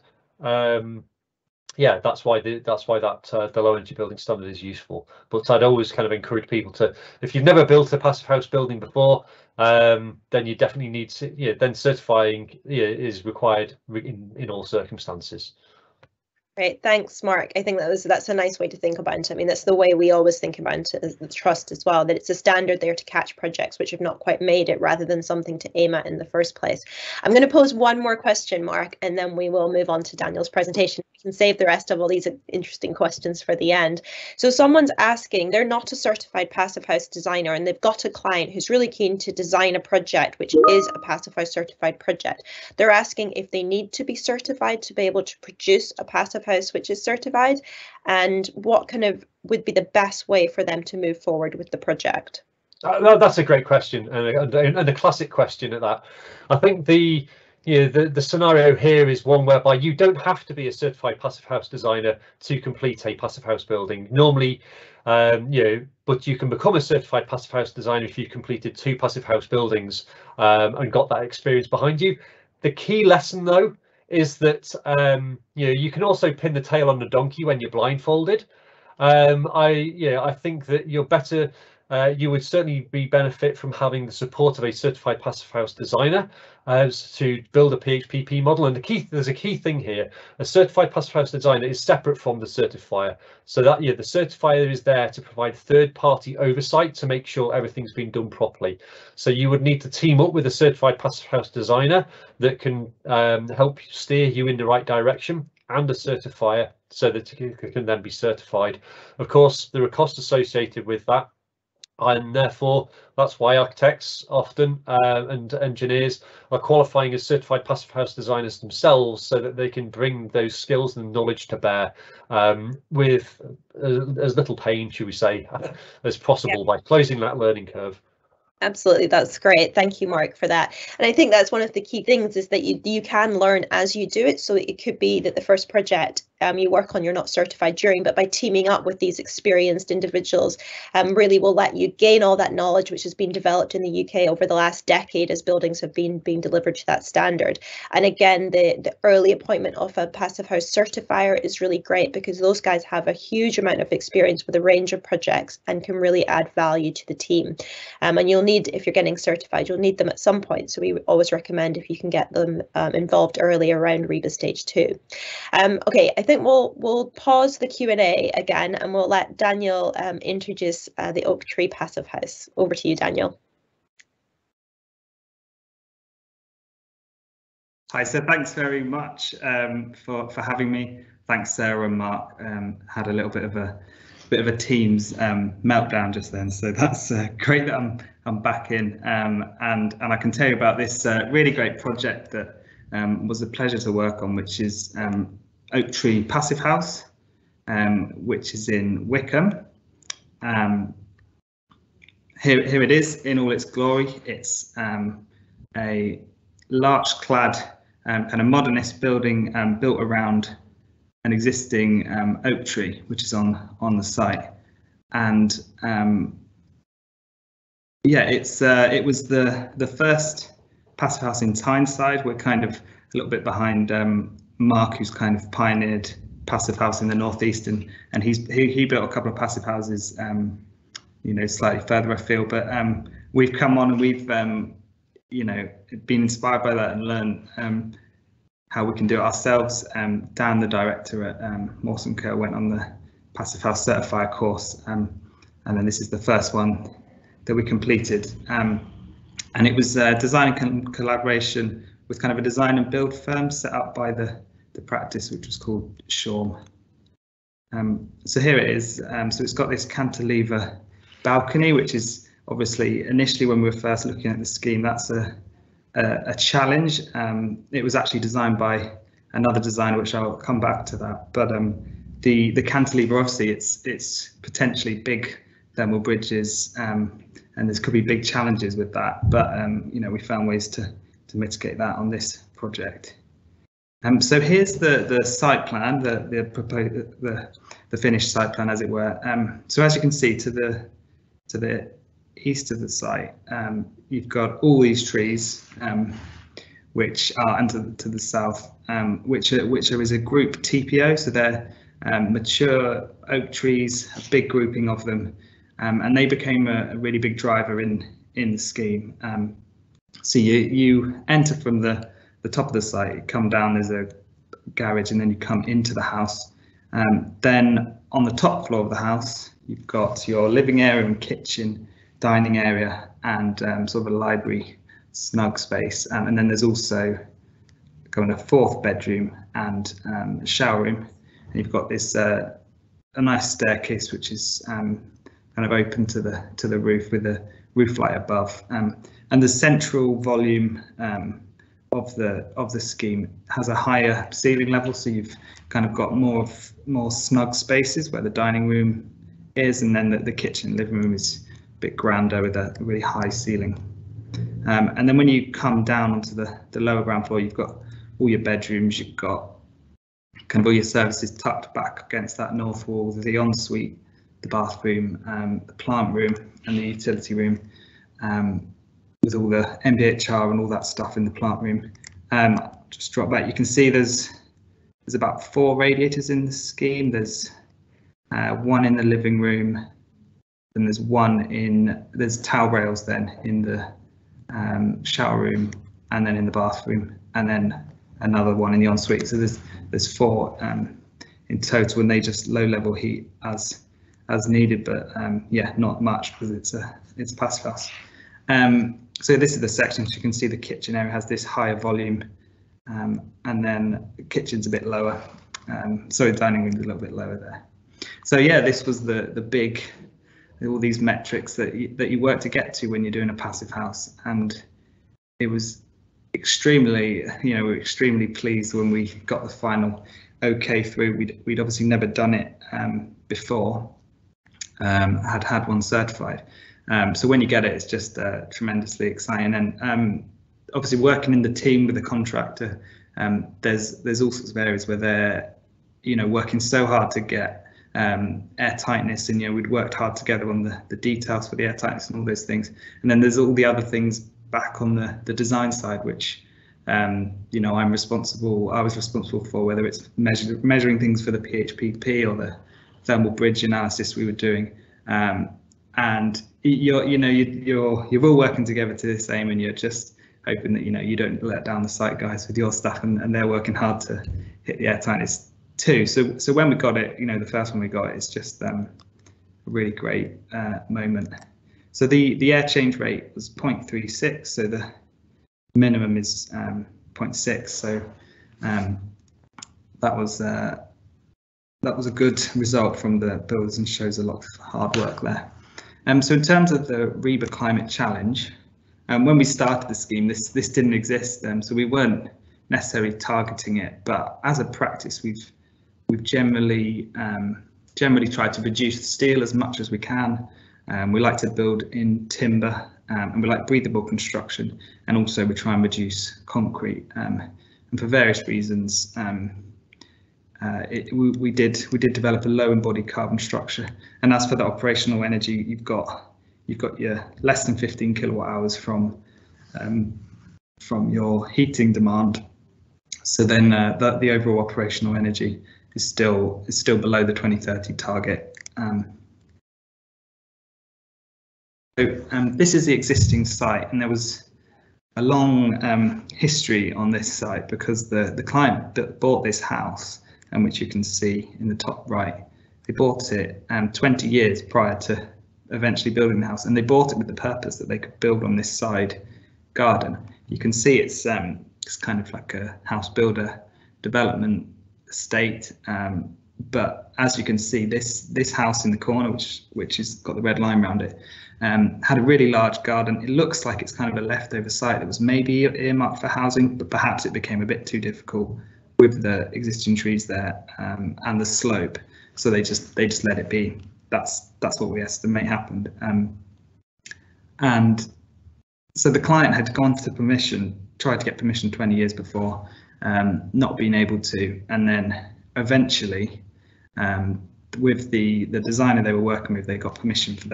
yeah, that's why the low energy building standard is useful. But I'd always kind of encourage people to, if you've never built a Passivhaus building before, then you definitely need to, then certifying is required in all circumstances. Great, thanks, Mark. I think that's a nice way to think about it. I mean, that's the way we always think about it as the trust as well, that it's a standard there to catch projects which have not quite made it, rather than something to aim at in the first place. I'm going to pose one more question, Mark, and then we will move on to Daniel's presentation. We can save the rest of all these interesting questions for the end. So someone's asking, they're not a certified Passivhaus designer, and they've got a client who's really keen to design a project which is a Passivhaus certified project. They're asking if they need to be certified to be able to produce a Passivhaus which is certified, and what kind of would be the best way for them to move forward with the project. That's a great question, and a classic question at that. I think the scenario here is one whereby you don't have to be a certified Passivhaus designer to complete a Passivhaus building normally, but you can become a certified Passivhaus designer if you've completed 2 Passivhaus buildings and got that experience behind you. The key lesson though is that you can also pin the tail on the donkey when you're blindfolded. I think that you're better. You would certainly benefit from having the support of a certified Passivhaus designer to build a PHPP model. And there's a key thing here: a certified Passivhaus designer is separate from the certifier, so that the certifier is there to provide third-party oversight to make sure everything's been done properly. So you would need to team up with a certified Passivhaus designer that can help steer you in the right direction, and a certifier so that you can then be certified. Of course, there are costs associated with that, and therefore that's why architects often and engineers are qualifying as certified Passivhaus designers themselves, so that they can bring those skills and knowledge to bear with as little pain, should we say, as possible, by closing that learning curve. Absolutely, that's great. Thank you, Mark, for that. And I think that's one of the key things, is that you can learn as you do it. So it could be that the first project you work on, you're not certified during, but by teaming up with these experienced individuals really will let you gain all that knowledge which has been developed in the UK over the last decade as buildings have been delivered to that standard. And again, the early appointment of a Passivhaus certifier is really great, because those guys have a huge amount of experience with a range of projects and can really add value to the team. And you'll need, if you're getting certified, you'll need them at some point, so we always recommend if you can get them involved early around RIBA stage 2. Okay, I think we'll pause the Q&A again, and we'll let Daniel introduce the Oaktree Passivhaus. Over to you, Daniel. Hi, so thanks very much for having me. Thanks, Sarah and Mark. Had a little bit of a Teams meltdown just then, so that's great that I'm back in, and I can tell you about this really great project that was a pleasure to work on, which is Oaktree Passivhaus, which is in Wickham. Here it is in all its glory. It's a larch-clad kind of modernist building built around an existing oak tree, which is on the site, and Yeah, it was the first Passivhaus in Tyneside. We're kind of a little bit behind Mark, who's kind of pioneered Passivhaus in the northeast, and he built a couple of Passivhouses, you know, slightly further afield. But we've come on and we've you know, been inspired by that and learned how we can do it ourselves. Dan, the director at MawsonKerr, went on the Passivhaus Certifier course, and then this is the first one that we completed, and it was design and collaboration with kind of a design and build firm set up by the practice, which was called Shaum. So here it is. So it's got this cantilever balcony, which is obviously initially when we were first looking at the scheme, that's a challenge. It was actually designed by another designer, which I'll come back to that. But the cantilever, obviously, it's potentially big thermal bridges, and there could be big challenges with that. But you know, we found ways to mitigate that on this project. So here's the site plan, the finished site plan, as it were. So as you can see, to the east of the site, you've got all these trees, which are to the south, which are as a group TPO. So they're mature oak trees, a big grouping of them, and they became a really big driver in the scheme. So you enter from the top of the site, come down, there's a garage, and then you come into the house. Then on the top floor of the house, you've got your living area and kitchen, dining area, and sort of a library snug space. And then there's also kind of a fourth bedroom and a shower room. And you've got this a nice staircase, which is kind of open to the roof with a roof light above. And the central volume of the scheme has a higher ceiling level, so you've kind of got more snug spaces where the dining room is, and then the kitchen living room is a bit grander with a really high ceiling. And then when you come down onto the lower ground floor, you've got all your bedrooms, you've got kind of all your services tucked back against that north wall. There's the ensuite, the bathroom, the plant room, and the utility room, with all the MDHR and all that stuff in the plant room. Just drop back. You can see there's about 4 radiators in the scheme. There's one in the living room, then there's one there's towel rails then in the shower room, and then in the bathroom, and then another one in the ensuite. So there's 4 in total, and they just low level heat as needed, but yeah, not much because it's Passivhaus. So this is the section. So you can see the kitchen area has this higher volume, and then the kitchen's a bit lower. Sorry, dining room's a little bit lower there. So yeah, this was the big, all these metrics that you work to get to when you're doing a Passivhaus, and it was extremely, you know, we were extremely pleased when we got the final okay through. We'd obviously never done it before, had one certified. So when you get it, it's just tremendously exciting. And obviously working in the team with the contractor, there's all sorts of areas where they're, you know, working so hard to get air tightness, and you know, we'd worked hard together on the details for the air tightness and all those things. And then there's all the other things back on the design side, which you know, I was responsible for, whether it's measuring things for the PHPP or the thermal bridge analysis we were doing. And you're all working together to this aim, and you're just hoping that, you know, you don't let down the site guys with your stuff, and they're working hard to hit the air tightness too. So when we got it, you know, the first one we got, it's just a really great moment. So the air change rate was 0.36, so the minimum is 0.6. So that was a good result from the builders and shows a lot of hard work there. So in terms of the RIBA Climate Challenge, when we started the scheme, this didn't exist, so we weren't necessarily targeting it. But as a practice, we've generally tried to reduce steel as much as we can. We like to build in timber, and we like breathable construction, and also we try and reduce concrete. And for various reasons, we did develop a low embodied carbon structure. And as for the operational energy, you've got you've got your less than 15 kilowatt hours from your heating demand. So then that the overall operational energy is still below the 2030 target. So this is the existing site, and there was a long history on this site because the client that bought this house, and which you can see in the top right, they bought it 20 years prior to eventually building the house, and they bought it with the purpose that they could build on this side garden. You can see it's kind of like a house builder development estate, but as you can see, this house in the corner, which has got the red line around it, had a really large garden. It looks like it's kind of a leftover site that was maybe earmarked for housing, but perhaps it became a bit too difficult with the existing trees there and the slope, so they just let it be. That's what we estimate happened. And so the client had gone to permission, tried to get permission 20 years before, not being able to, and then eventually with the designer they were working with, they got permission for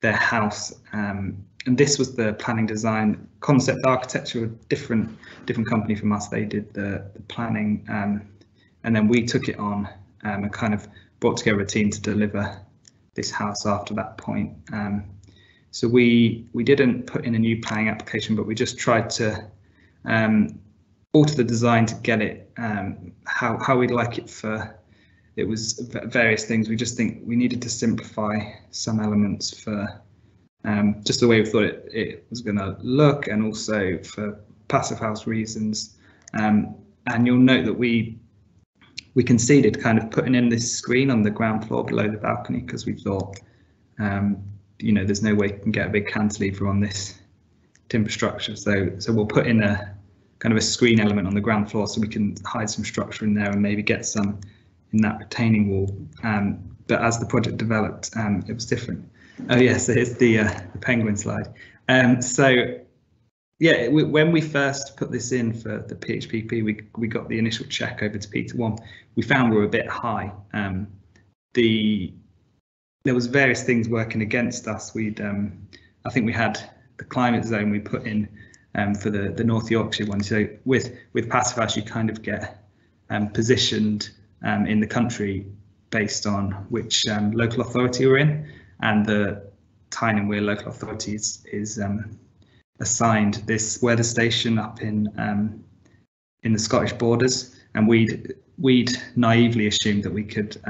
their house. And this was the planning, design, concept, architecture, different company from us. They did the planning, and then we took it on and kind of brought together a team to deliver this house after that point. So we didn't put in a new planning application, but we just tried to alter the design to get it how we'd like it for. It was various things. We just think we needed to simplify some elements for just the way we thought it was going to look, and also for Passivhaus reasons. And you'll note that we conceded kind of putting in this screen on the ground floor below the balcony, because we thought, you know, there's no way you can get a big cantilever on this timber structure. So we'll put in a kind of a screen element on the ground floor so we can hide some structure in there and maybe get some in that retaining wall. But as the project developed, it was different. Oh yeah, so here's the penguin slide. So yeah, when we first put this in for the PHPP, we got the initial check over to Peter One. We found we were a bit high. There was various things working against us. I think we had the climate zone we put in for the North Yorkshire one. So with Passivhaus, you kind of get positioned in the country based on which local authority we're in, and the Tyne and Wear local authority is assigned this weather station up in the Scottish borders, and we'd naively assumed that we could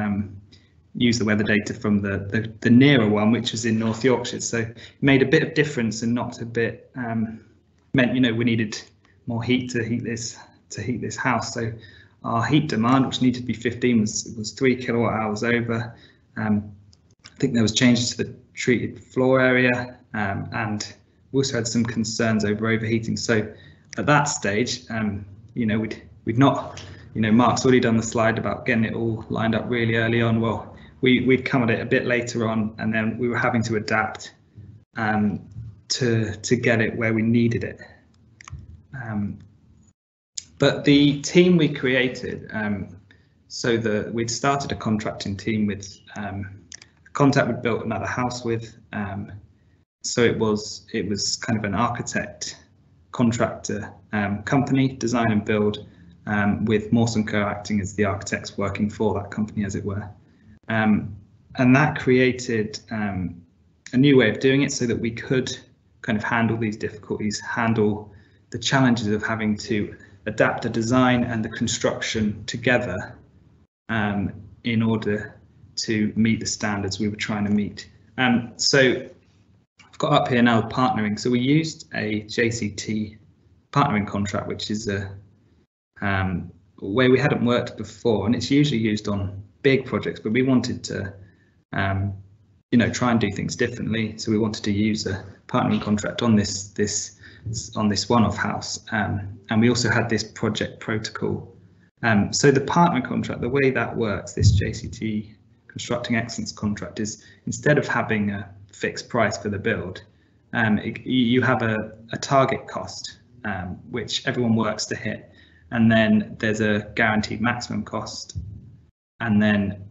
use the weather data from the nearer one, which was in North Yorkshire. So it made a bit of difference, and not a bit meant, you know, we needed more heat to heat this house. So our heat demand, which needed to be 15, was 3 kilowatt hours over. I think there was changes to the treated floor area, and we also had some concerns over overheating. So at that stage, you know, we'd not, you know, Mark's already done the slide about getting it all lined up really early on. Well, we'd come at it a bit later on, and then we were having to adapt to get it where we needed it. But the team we created, we'd started a contracting team with a contact we'd built another house with. So it was kind of an architect, contractor, company, design and build, with MawsonKerr acting as the architects working for that company, as it were. And that created a new way of doing it, so that we could kind of handle these difficulties, handle the challenges of having to adapt the design and the construction together in order to meet the standards we were trying to meet. So I've got up here now partnering. So we used a JCT partnering contract, which is a way we hadn't worked before, and it's usually used on big projects, but we wanted to you know, try and do things differently, so we wanted to use a partnering contract on this one-off house, and we also had this project protocol. So the partner contract, the way that works, this JCT constructing excellence contract, is instead of having a fixed price for the build, you have a target cost which everyone works to hit, and then there's a guaranteed maximum cost, and then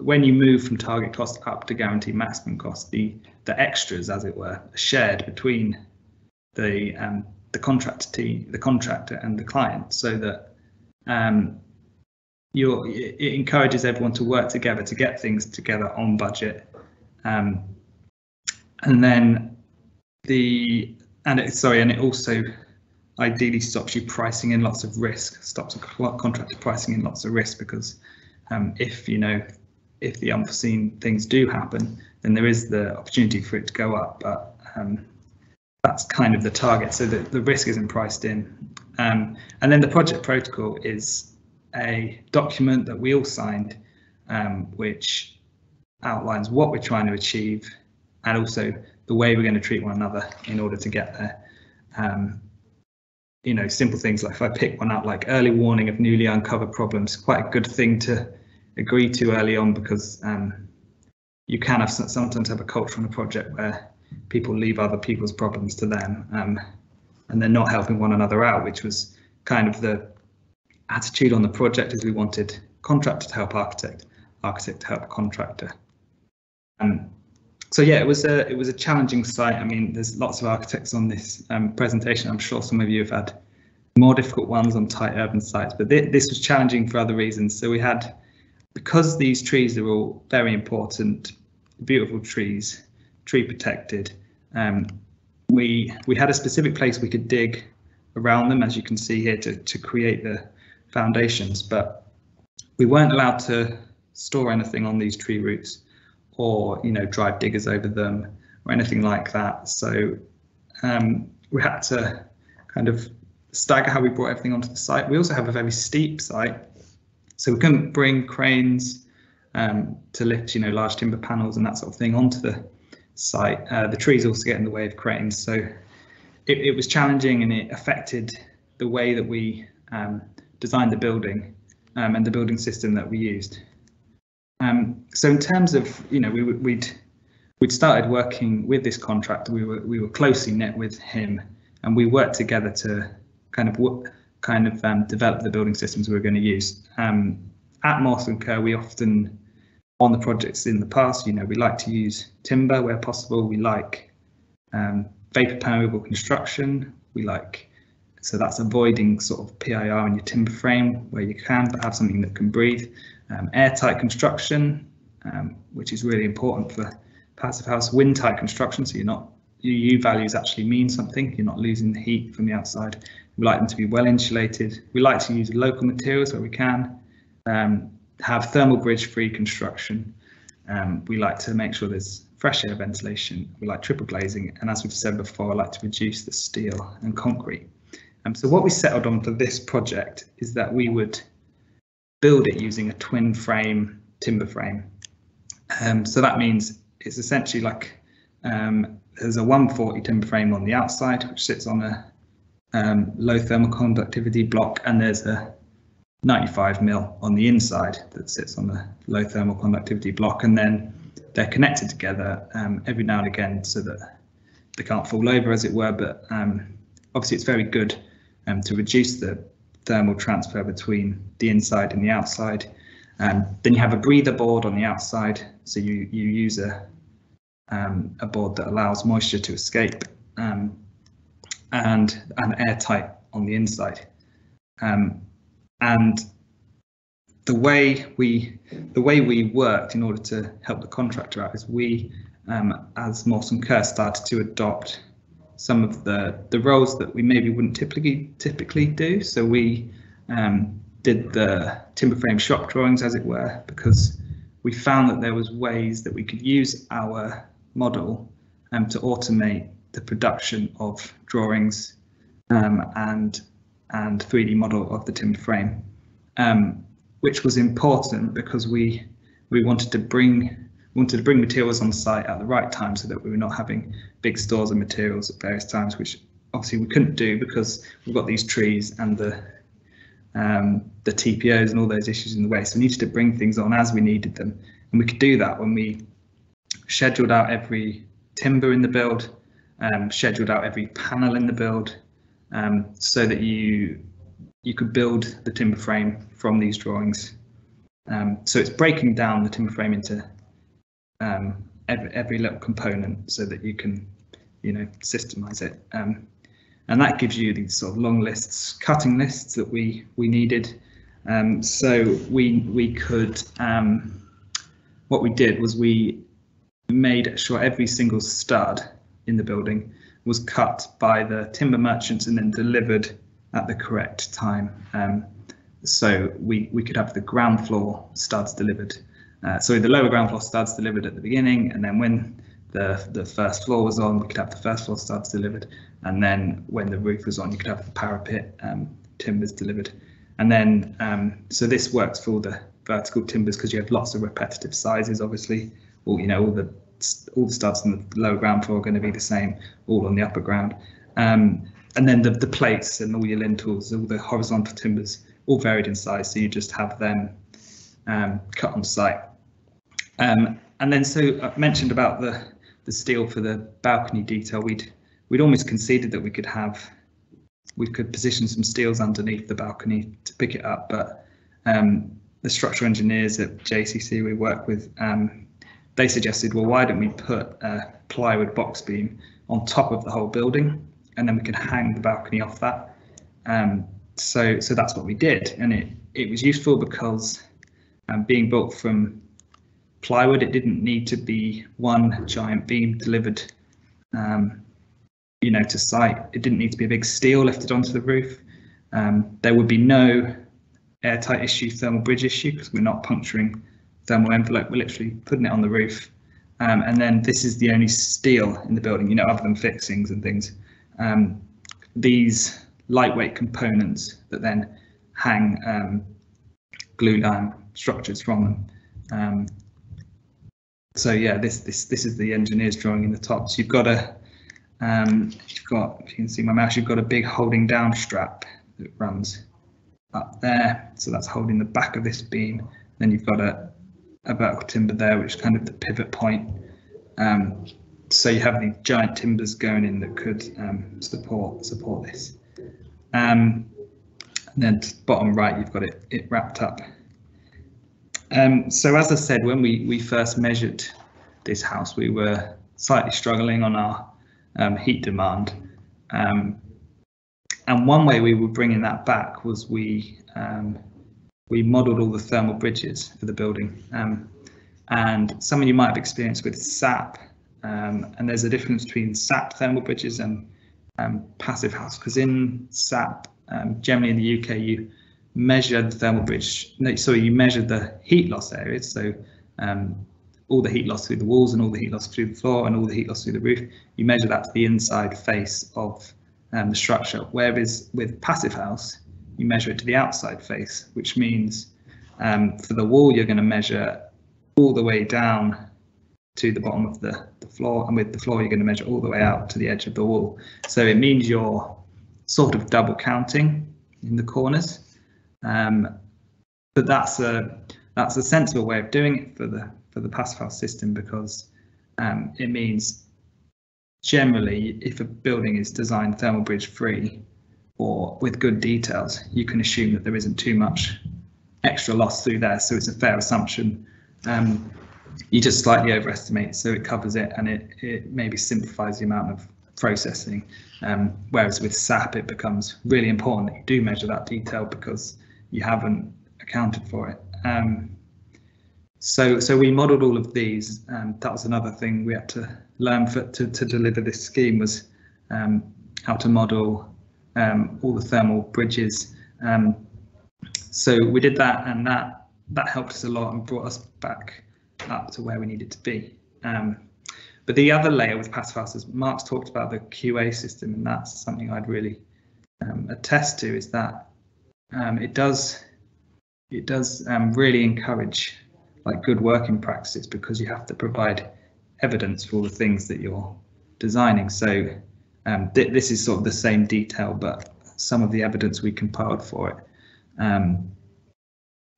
when you move from target cost up to guaranteed maximum cost, the extras, as it were, are shared between the contractor and the client, so that it encourages everyone to work together to get things together on budget, and it also ideally stops you pricing in lots of risk, stops a contractor pricing in lots of risk, because if the unforeseen things do happen, then there is the opportunity for it to go up, but that's kind of the target, so that the risk isn't priced in. And then the project protocol is a document that we all signed, which outlines what we're trying to achieve and also the way we're going to treat one another in order to get there. Simple things like, if I pick one out, like early warning of newly uncovered problems, quite a good thing to agree to early on, because you can sometimes have a culture on a project where people leave other people's problems to them, and they're not helping one another out, which was kind of the attitude on the project, as we wanted contractor to help architect, architect to help contractor. So yeah, it was a challenging site. I mean, there's lots of architects on this presentation. I'm sure some of you have had more difficult ones on tight urban sites, but this was challenging for other reasons. So we had, because these trees are all very important, beautiful trees, tree protected, we had a specific place we could dig around them, as you can see here, to create the foundations, but we weren't allowed to store anything on these tree roots, or drive diggers over them or anything like that. So we had to kind of stagger how we brought everything onto the site. We also have a very steep site, so we couldn't bring cranes to lift large timber panels and that sort of thing onto the site. The trees also get in the way of cranes, so it was challenging, and it affected the way that we designed the building and the building system that we used. So in terms of, we'd started working with this contractor. We were closely knit with him, and we worked together to kind of develop the building systems we were going to use. At MawsonKerr, we often, on the projects in the past, we like to use timber where possible. We like vapor permeable construction. So that's avoiding sort of PIR in your timber frame where you can, but have something that can breathe. Airtight construction, which is really important for Passivhaus. Windtight construction, so your U values actually mean something. You're not losing the heat from the outside. We like them to be well insulated. We like to use local materials where we can. Have thermal bridge-free construction. We like to make sure there's fresh air ventilation. We like triple glazing, and as we've said before, I like to reduce the steel and concrete. So what we settled on for this project is that we would build it using a twin frame timber frame. So that means it's essentially like there's a 140 timber frame on the outside, which sits on a low thermal conductivity block, and there's a 95 mil on the inside that sits on a low thermal conductivity block, and then they're connected together every now and again so that they can't fall over, as it were, but obviously it's very good to reduce the thermal transfer between the inside and the outside. Then you have a breather board on the outside, so you use a board that allows moisture to escape, and an airtight on the inside. And the way we worked in order to help the contractor out is we, as MawsonKerr, started to adopt some of the roles that we maybe wouldn't typically do. So we did the timber frame shop drawings, as it were, because we found that there was ways that we could use our model to automate the production of drawings and 3D model of the timber frame, which was important because we wanted to bring materials on site at the right time, so that we were not having big stores of materials at various times, which obviously we couldn't do because we've got these trees and the TPOs and all those issues in the way. So we needed to bring things on as we needed them, and we could do that when we scheduled out every timber in the build, scheduled out every panel in the build, so that you could build the timber frame from these drawings. So it's breaking down the timber frame into every little component so that you can, you know, systemize it. And that gives you these sort of long lists, cutting lists that we needed. So we could, what we did was we made sure every single stud in the building was cut by the timber merchants and then delivered at the correct time. So we could have the ground floor studs delivered. So the lower ground floor studs delivered at the beginning, and then when the first floor was on, we could have the first floor studs delivered. And then when the roof was on, you could have the parapet timbers delivered. And then, so this works for all the vertical timbers because you have lots of repetitive sizes, obviously. All, you know, all the studs on the lower ground floor are going to be the same, all on the upper ground. And then the plates and all your lintels, all the horizontal timbers, all varied in size, so you just have them cut on site. And then, so I mentioned about the steel for the balcony detail. We'd almost conceded that we could position some steels underneath the balcony to pick it up, but the structural engineers at JCT we work with, they suggested, well, why don't we put a plywood box beam on top of the whole building, and then we can hang the balcony off that. So that's what we did, and it was useful because being built from plywood, it didn't need to be one giant beam delivered, you know, to site. It didn't need to be a big steel lifted onto the roof. There would be no airtight issue, thermal bridge issue, because we're not puncturing thermal envelope, we're literally putting it on the roof. And then this is the only steel in the building, you know, other than fixings and things. These lightweight components that then hang glue line structures from them. So yeah, this is the engineer's drawing in the top. So you've got a, if you can see my mouse, you've got a big holding down strap that runs up there. So that's holding the back of this beam. Then you've got a vertical timber there, which is kind of the pivot point. So you have these giant timbers going in that could support this. And then to the bottom right, you've got it wrapped up. So as I said, when we first measured this house, we were slightly struggling on our heat demand. And one way we were bringing that back was we modelled all the thermal bridges for the building, and some of you might have experienced with SAP, and there's a difference between SAP thermal bridges and Passivhaus, because in SAP, generally in the UK, you measure the thermal bridge, so you measure the heat loss areas, so all the heat loss through the walls and all the heat loss through the floor and all the heat loss through the roof, you measure that to the inside face of the structure, whereas with Passivhaus, you measure it to the outside face, which means for the wall, you're going to measure all the way down to the bottom of the floor, and with the floor, you're going to measure all the way out to the edge of the wall. So it means you're sort of double counting in the corners, but that's a sensible way of doing it for the Passivhaus system, because it means generally if a building is designed thermal bridge free, or with good details, you can assume that there isn't too much extra loss through there, so it's a fair assumption. You just slightly overestimate, so it covers it, and it maybe simplifies the amount of processing, whereas with SAP it becomes really important that you do measure that detail because you haven't accounted for it. So we modelled all of these, and that was another thing we had to learn to deliver this scheme, was how to model all the thermal bridges. So we did that, and that helped us a lot and brought us back up to where we needed to be. But the other layer with Passivhaus is Mark's talked about the QA system, and that's something I'd really attest to, is that it does really encourage like good working practices, because you have to provide evidence for all the things that you're designing. So this is sort of the same detail, but some of the evidence we compiled for it.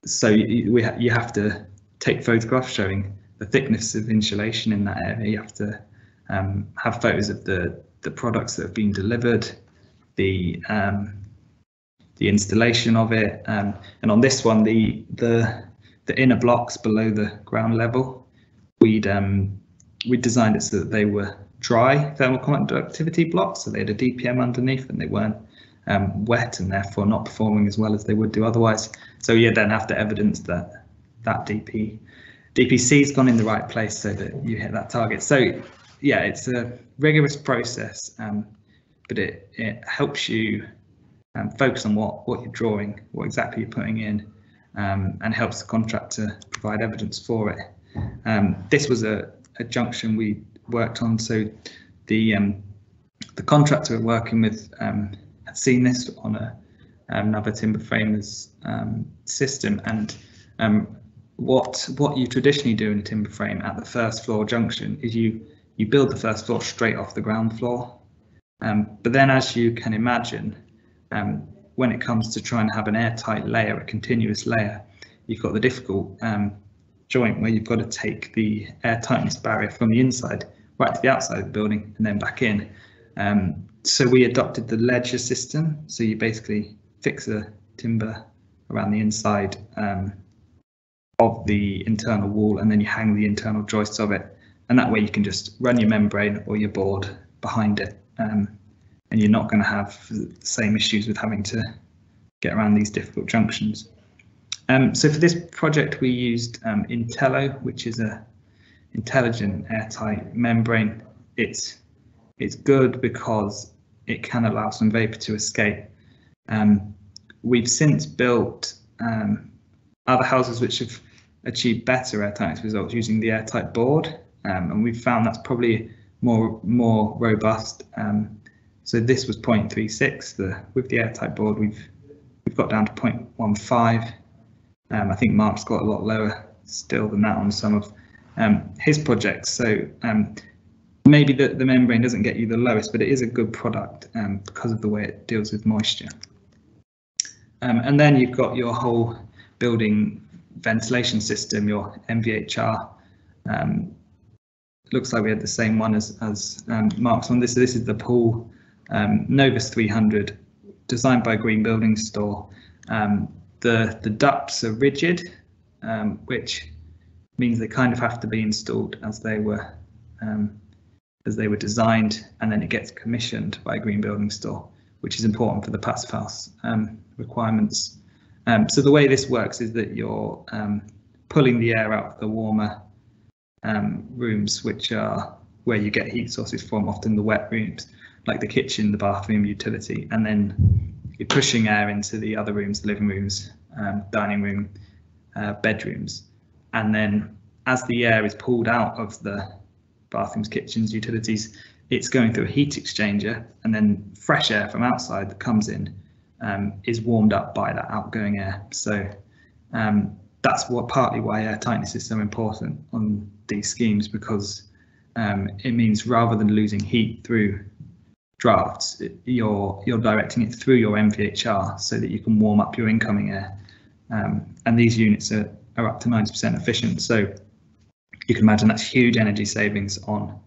So you have to take photographs showing the thickness of insulation in that area. You have to have photos of the products that have been delivered, the installation of it, and on this one, the the inner blocks below the ground level, we designed it so that they were dry thermal conductivity blocks, so they had a DPM underneath and they weren't wet and therefore not performing as well as they would do otherwise. So you then have to evidence that that DPC's gone in the right place so that you hit that target. So yeah, it's a rigorous process, but it helps you focus on what you're drawing, what exactly you're putting in, and helps the contractor provide evidence for it. This was a junction we worked on, so the contractor we're working with had seen this on another timber framers system, and what you traditionally do in a timber frame at the first floor junction is you build the first floor straight off the ground floor, but then, as you can imagine, when it comes to trying to have an airtight layer, a continuous layer, you've got the difficult joint where you've got to take the air tightness barrier from the inside right to the outside of the building and then back in. So we adopted the ledger system, so you basically fix a timber around the inside of the internal wall, and then you hang the internal joists of it, and that way you can just run your membrane or your board behind it, and you're not going to have the same issues with having to get around these difficult junctions. So for this project we used Intello, which is a intelligent airtight membrane. It's good because it can allow some vapour to escape. We've since built other houses which have achieved better airtight results using the airtight board, and we've found that's probably more robust. So this was 0.36. With the airtight board we've got down to 0.15. I think Mark's got a lot lower still than that on some of his projects. So maybe the membrane doesn't get you the lowest, but it is a good product because of the way it deals with moisture. And then you've got your whole building ventilation system, your MVHR. Looks like we had the same one as Mark's on this. So this is the pool Novus 300, designed by Green Building Store. The ducts are rigid, which means they kind of have to be installed as they were designed, and then it gets commissioned by a Green Building Store, which is important for the Passivhaus requirements. So the way this works is that you're pulling the air out of the warmer rooms, which are where you get heat sources from, often the wet rooms, like the kitchen, the bathroom, utility, and then you're pushing air into the other rooms, the living rooms, dining room, bedrooms, and then as the air is pulled out of the bathrooms, kitchens, utilities, it's going through a heat exchanger, and then fresh air from outside that comes in is warmed up by that outgoing air. So that's partly why air tightness is so important on these schemes, because it means rather than losing heat through drafts, you're directing it through your MVHR so that you can warm up your incoming air, and these units are up to 90% efficient, so you can imagine that's huge energy savings on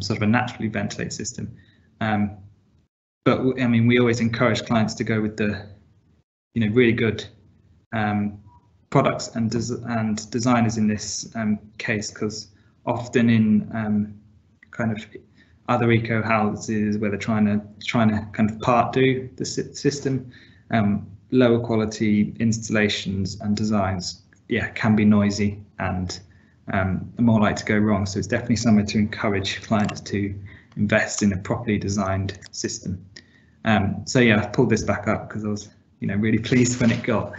sort of a naturally ventilated system. But I mean, we always encourage clients to go with the really good products and designers in this case, because often in kind of other eco houses where they're trying to kind of part do the system, lower quality installations and designs, yeah, can be noisy and more likely to go wrong. So it's definitely somewhere to encourage clients to invest in a properly designed system. So yeah, I've pulled this back up because I was really pleased when it got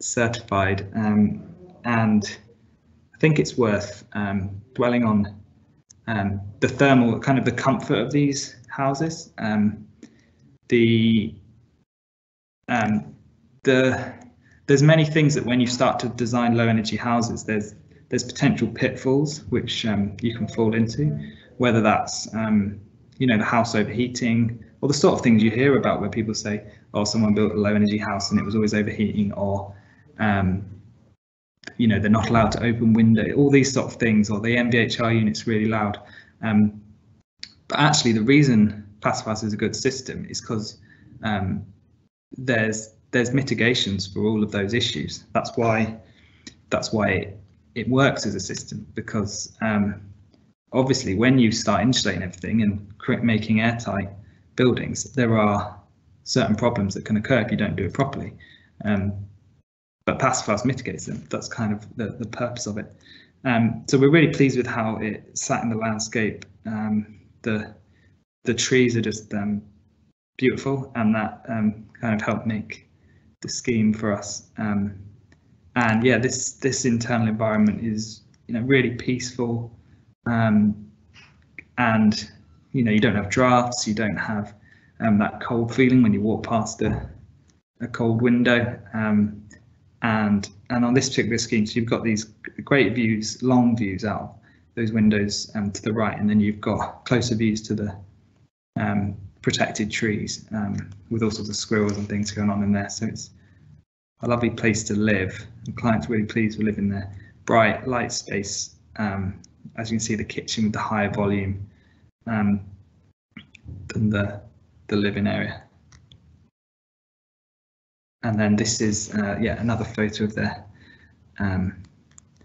certified, and I think it's worth dwelling on the thermal, kind of the comfort of these houses. There's many things that when you start to design low energy houses, there's potential pitfalls which you can fall into, whether that's the house overheating, or the sort of things you hear about where people say, oh, someone built a low energy house and it was always overheating, or they're not allowed to open window, all these sort of things, or the MVHR unit's really loud. But actually the reason Passivhaus is a good system is because there's mitigations for all of those issues. That's why that's why it works as a system, because obviously when you start insulating everything and making airtight buildings, there are certain problems that can occur if you don't do it properly. But Passivhaus mitigates them. That's kind of the purpose of it. So we're really pleased with how it sat in the landscape. The trees are just beautiful, and that kind of helped make the scheme for us. And yeah, this internal environment is, you know, really peaceful, and you know, you don't have drafts, you don't have that cold feeling when you walk past a cold window. And on this particular scheme, so you've got these great views, long views out of those windows to the right, and then you've got closer views to the protected trees with all sorts of squirrels and things going on in there. So it's a lovely place to live, and clients really pleased with living there. Bright light space, as you can see, the kitchen with the higher volume than the living area. And then this is yeah, another photo of there.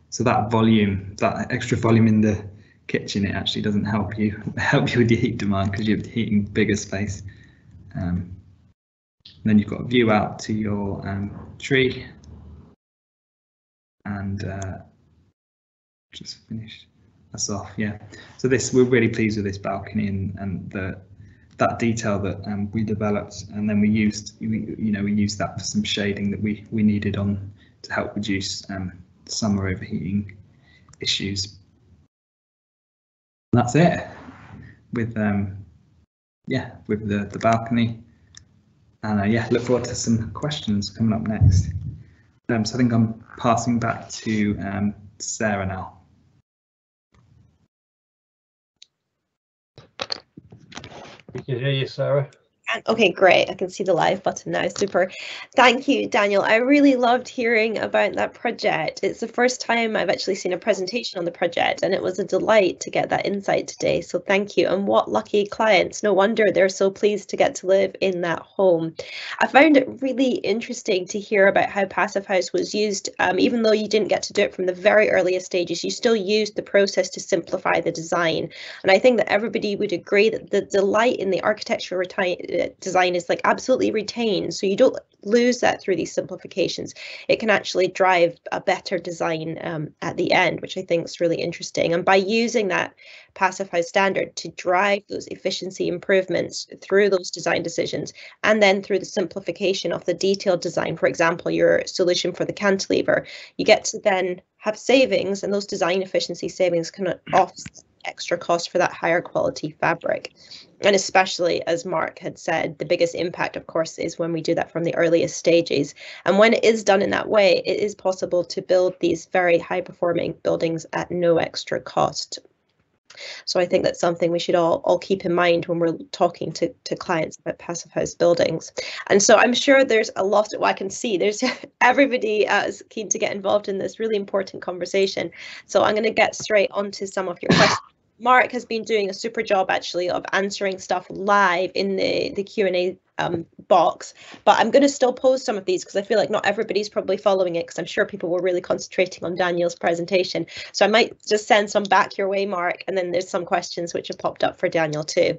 So that volume, that extra volume in the kitchen, it actually doesn't help you with your heat demand, because you're heating bigger space. And then you've got a view out to your tree, and just finish us off. Yeah, so this, we're really pleased with this balcony and that detail that we developed, and then we used that for some shading that we needed on to help reduce summer overheating issues. And that's it with yeah, with the balcony, and yeah, look forward to some questions coming up next. So I think I'm passing back to Sarah now. We can hear you, Sarah. Okay, great. I can see the live button now. Super. Thank you, Daniel. I really loved hearing about that project. It's the first time I've actually seen a presentation on the project, and it was a delight to get that insight today. So thank you. And what lucky clients. No wonder they're so pleased to get to live in that home. I found it really interesting to hear about how Passivhaus was used. Even though you didn't get to do it from the very earliest stages, you still used the process to simplify the design. And I think that everybody would agree that the delight in the architecture design is like absolutely retained, so you don't lose that through these simplifications. It can actually drive a better design at the end, which I think is really interesting. And by using that Passivhaus standard to drive those efficiency improvements through those design decisions, and then through the simplification of the detailed design, for example, your solution for the cantilever, you get to then have savings, and those design efficiency savings can offset extra cost for that higher quality fabric. And especially, as Mark had said, the biggest impact, of course, is when we do that from the earliest stages. And when it is done in that way, it is possible to build these very high performing buildings at no extra cost. So I think that's something we should all keep in mind when we're talking to clients about Passivhaus buildings. And so I'm sure there's a lot, well, I can see there's everybody is keen to get involved in this really important conversation. So I'm going to get straight onto some of your questions. Mark has been doing a super job actually of answering stuff live in the Q&A box, but I'm going to still pose some of these because I feel like not everybody's probably following it, because I'm sure people were really concentrating on Daniel's presentation. So I might just send some back your way, Mark, and then there's some questions which have popped up for Daniel too.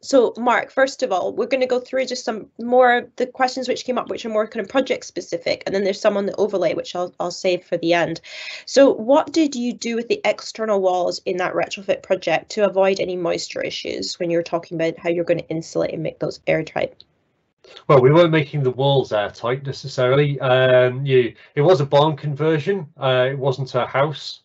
So Mark, first of all, we're going to go through just some more of the questions which came up, which are more kind of project specific, and then there's some on the overlay which I'll save for the end. So what did you do with the external walls in that retrofit project to avoid any moisture issues when you're talking about how you're going to insulate and make those airtight? Well, we weren't making the walls airtight necessarily. It was a barn conversion. It wasn't a house.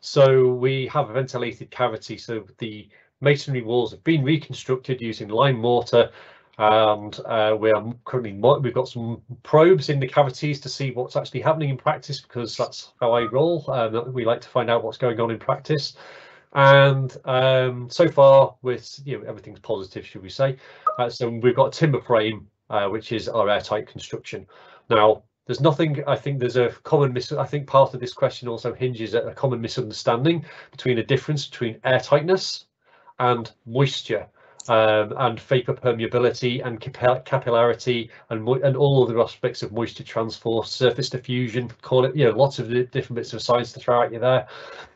So we have a ventilated cavity. So the masonry walls have been reconstructed using lime mortar, and we've got some probes in the cavities to see what's actually happening in practice, because that's how I roll. We like to find out what's going on in practice. And so far, with everything's positive, should we say. So we've got a timber frame, which is our airtight construction. Now, there's nothing, I think there's a common I think part of this question also hinges at a common misunderstanding between the difference between airtightness and moisture. and vapor permeability and capillarity and all of the aspects of moisture transport, surface diffusion, call it, lots of the different bits of science to throw at you there.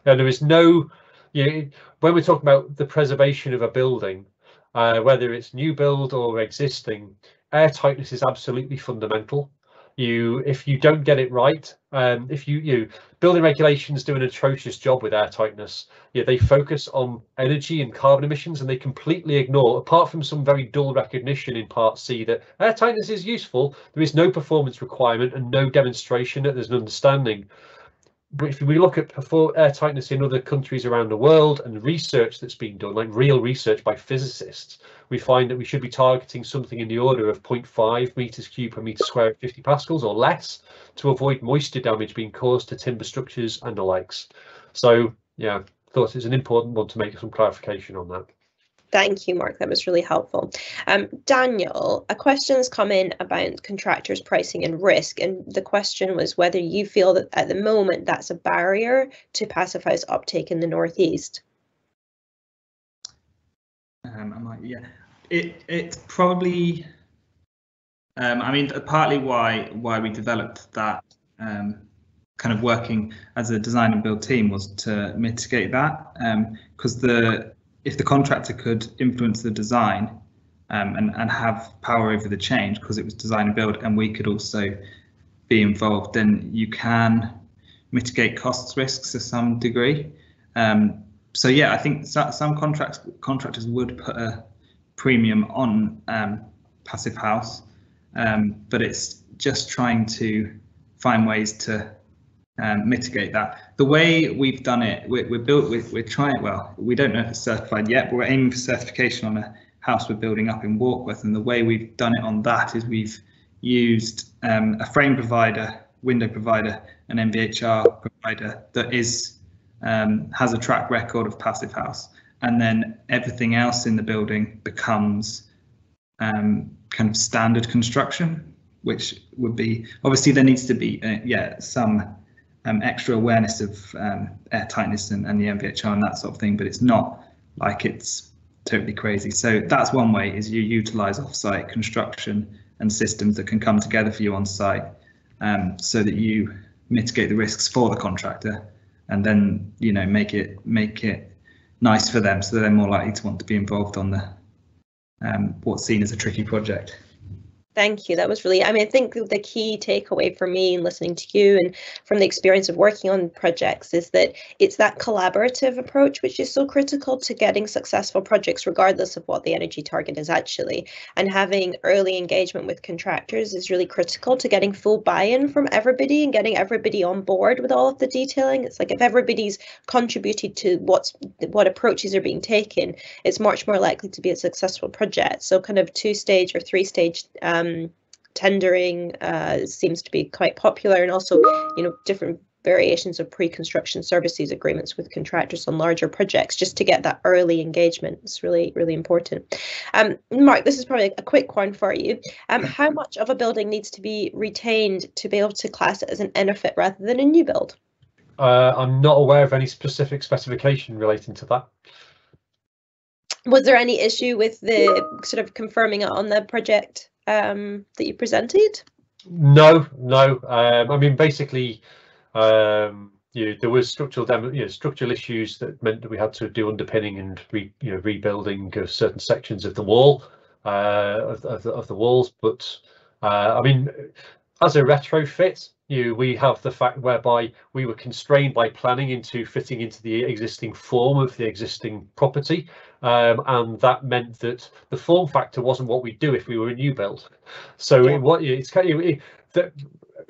And there is no, when we're talking about the preservation of a building, whether it's new build or existing, air tightness is absolutely fundamental. If you don't get it right, building regulations do an atrocious job with air tightness. They focus on energy and carbon emissions, and they completely ignore, apart from some very dull recognition in Part C that air tightness is useful, there is no performance requirement and no demonstration that there's an understanding. But if we look at air tightness in other countries around the world and research that's been done, like real research by physicists, we find that we should be targeting something in the order of 0.5 meters cubed per meter square at 50 pascals or less to avoid moisture damage being caused to timber structures and the likes. So, yeah, I thought it's an important one to make some clarification on that. Thank you, Mark. That was really helpful. Daniel, a question has come in about contractors' pricing and risk, and the question was whether you feel that at the moment that's a barrier to Passivhaus uptake in the North East. It's probably. I mean, partly why we developed that kind of working as a design and build team was to mitigate that, because if the contractor could influence the design and have power over the change, because it was design and build and we could also be involved, then you can mitigate cost risks to some degree. So yeah, I think some contractors would put a premium on Passivhaus, but it's just trying to find ways to mitigate that. The way we've done it, we don't know if it's certified yet, but we're aiming for certification on a house we're building up in Warkworth, and the way we've done it on that is we've used a frame provider, window provider, an MVHR provider that is has a track record of Passivhaus, and then everything else in the building becomes kind of standard construction, which would be, obviously there needs to be some extra awareness of air tightness and the MVHR and that sort of thing, but it's not like it's totally crazy. So that's one way, is you utilise off-site construction and systems that can come together for you on site, so that you mitigate the risks for the contractor, and then make it nice for them, so that they're more likely to want to be involved on the what's seen as a tricky project. Thank you. That was really, I think the key takeaway for me in listening to you and from the experience of working on projects is that it's that collaborative approach which is so critical to getting successful projects, regardless of what the energy target is actually. And having early engagement with contractors is really critical to getting full buy-in from everybody and getting everybody on board with all of the detailing. It's like if everybody's contributed to what approaches are being taken, it's much more likely to be a successful project. So kind of two-stage or three-stage tendering seems to be quite popular, and also different variations of pre-construction services agreements with contractors on larger projects, just to get that early engagement. It's really, really important. Mark, this is probably a quick one for you. How much of a building needs to be retained to be able to class it as an ENERFIT rather than a new build? I'm not aware of any specific specification relating to that. Was there any issue with the sort of confirming it on the project that you presented? No. I mean, basically, there was structural issues that meant that we had to do underpinning and rebuilding of certain sections of the wall, of the walls. But I mean, as a retrofit, we have the fact whereby we were constrained by planning into fitting into the existing form of the existing property, and that meant that the form factor wasn't what we'd do if we were a new build. So yeah.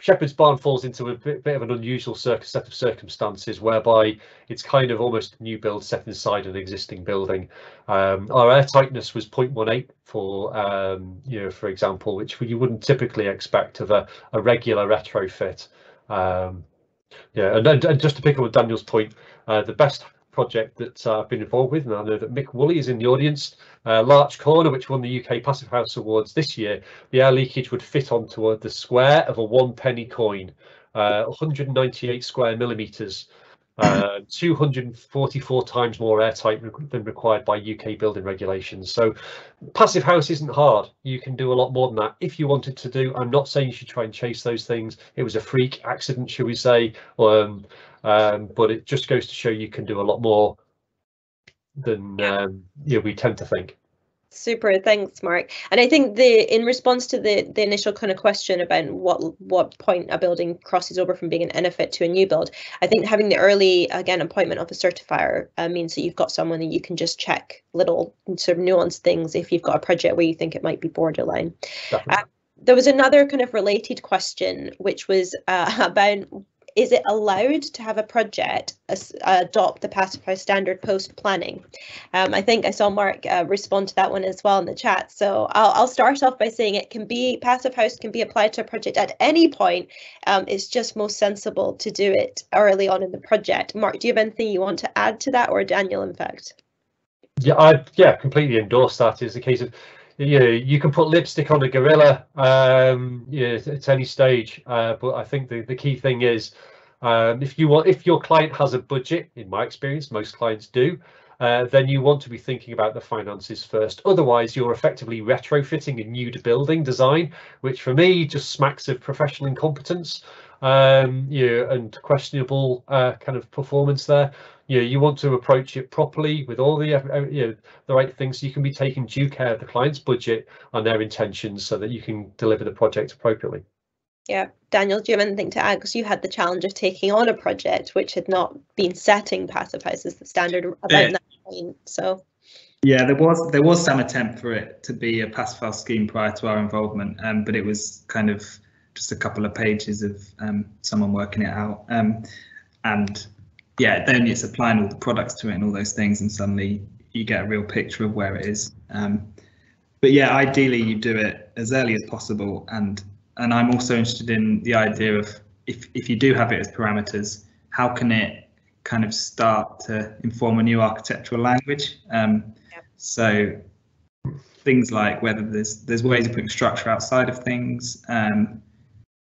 Shepherd's Barn falls into a bit of an unusual set of circumstances whereby it's kind of almost a new build set inside an existing building. Our air tightness was 0.18 for example, which you wouldn't typically expect of a regular retrofit. And just to pick up on Daniel's point, the best project that I've been involved with, and I know that Mick Woolley is in the audience, Larch Corner, which won the UK Passivhaus Awards this year, the air leakage would fit onto the square of a 1 penny coin, 198 square millimetres. 244 times more airtight than required by UK building regulations. So Passivhaus isn't hard. You can do a lot more than that if you wanted to do. I'm not saying you should try and chase those things. It was a freak accident, shall we say, but it just goes to show you can do a lot more than we tend to think. Super, thanks, Mark. And I think in response to the initial kind of question about what point a building crosses over from being an ENERFIT to a new build, I think having the early, again, appointment of a certifier means that you've got someone that you can just check little sort of nuanced things if you've got a project where you think it might be borderline. There was another kind of related question, which was about, is it allowed to have a project adopt the Passivhaus standard post-planning? I think I saw Mark respond to that one as well in the chat. So I'll start off by saying it can be, Passivhaus can be applied to a project at any point. It's just most sensible to do it early on in the project. Mark, do you have anything you want to add to that, or Daniel, in fact? Yeah, I completely endorse that. It's the case of, you know, you can put lipstick on a gorilla at any stage, but I think the key thing is if your client has a budget, in my experience most clients do, then you want to be thinking about the finances first. Otherwise you're effectively retrofitting a new building design, which for me just smacks of professional incompetence and questionable kind of performance there. You want to approach it properly with all the right things, so you can be taking due care of the client's budget and their intentions so that you can deliver the project appropriately. Yeah, Daniel, do you have anything to add? Because you had the challenge of taking on a project which had not been setting Passivhaus as the standard about that point. So yeah, there was some attempt for it to be a Passivhaus scheme prior to our involvement, but it was kind of just a couple of pages of someone working it out, and yeah, then it's applying all the products to it and all those things, and suddenly you get a real picture of where it is. But yeah, ideally you do it as early as possible, and I'm also interested in the idea of if you do have it as parameters, how can it kind of start to inform a new architectural language? So things like whether there's ways of putting structure outside of things,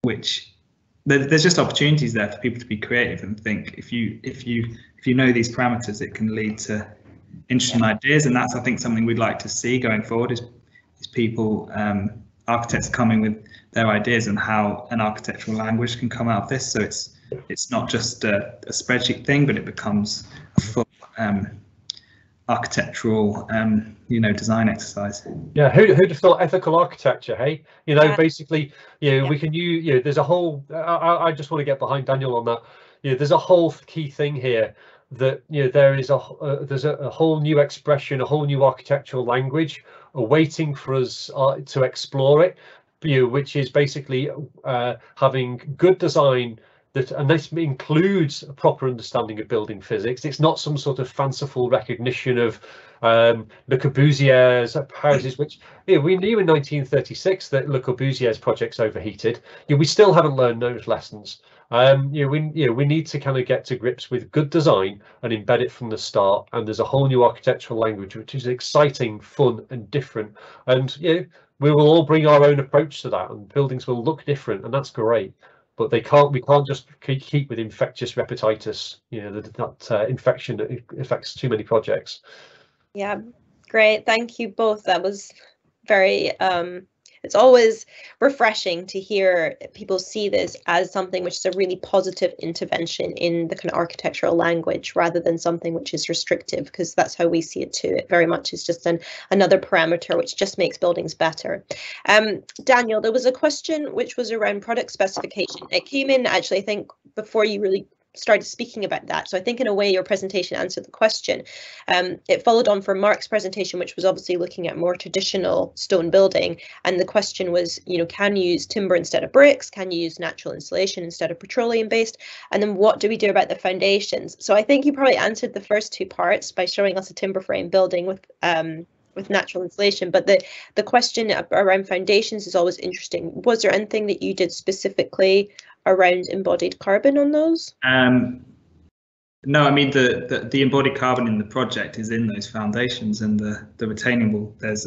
which there's just opportunities there for people to be creative and think. If you know these parameters, it can lead to interesting ideas, and that's, I think, something we'd like to see going forward is people, architects, coming with their ideas and how an architectural language can come out of this. So it's not just a spreadsheet thing, but it becomes a full architectural design exercise. Yeah, who'd have thought ethical architecture, hey? Basically, we can use, there's a whole, I just want to get behind Daniel on that. There's a whole key thing here that there's a whole new expression, a whole new architectural language awaiting for us to explore it, which is basically having good design. And this includes a proper understanding of building physics. It's not some sort of fanciful recognition of Le Corbusier's houses, which we knew in 1936 that Le Corbusier's projects overheated. We still haven't learned those lessons. We need to kind of get to grips with good design and embed it from the start. And there's a whole new architectural language, which is exciting, fun and different. And we will all bring our own approach to that, and buildings will look different, and that's great. But we can't just keep with infectious repetitis, that infection that affects too many projects. Yeah, great. Thank you both. That was very, it's always refreshing to hear people see this as something which is a really positive intervention in the kind of architectural language, rather than something which is restrictive, because that's how we see it too. It very much is just another parameter which just makes buildings better. Daniel, there was a question which was around product specification. It came in actually, I think, before you really started speaking about that. So I think in a way your presentation answered the question. It followed on from Mark's presentation, which was obviously looking at more traditional stone building. And the question was, can you use timber instead of bricks? Can you use natural insulation instead of petroleum based? And then what do we do about the foundations? So I think you probably answered the first two parts by showing us a timber frame building with natural insulation, but the question around foundations is always interesting. Was there anything that you did specifically around embodied carbon on those? No, I mean the embodied carbon in the project is in those foundations and the retaining wall. There's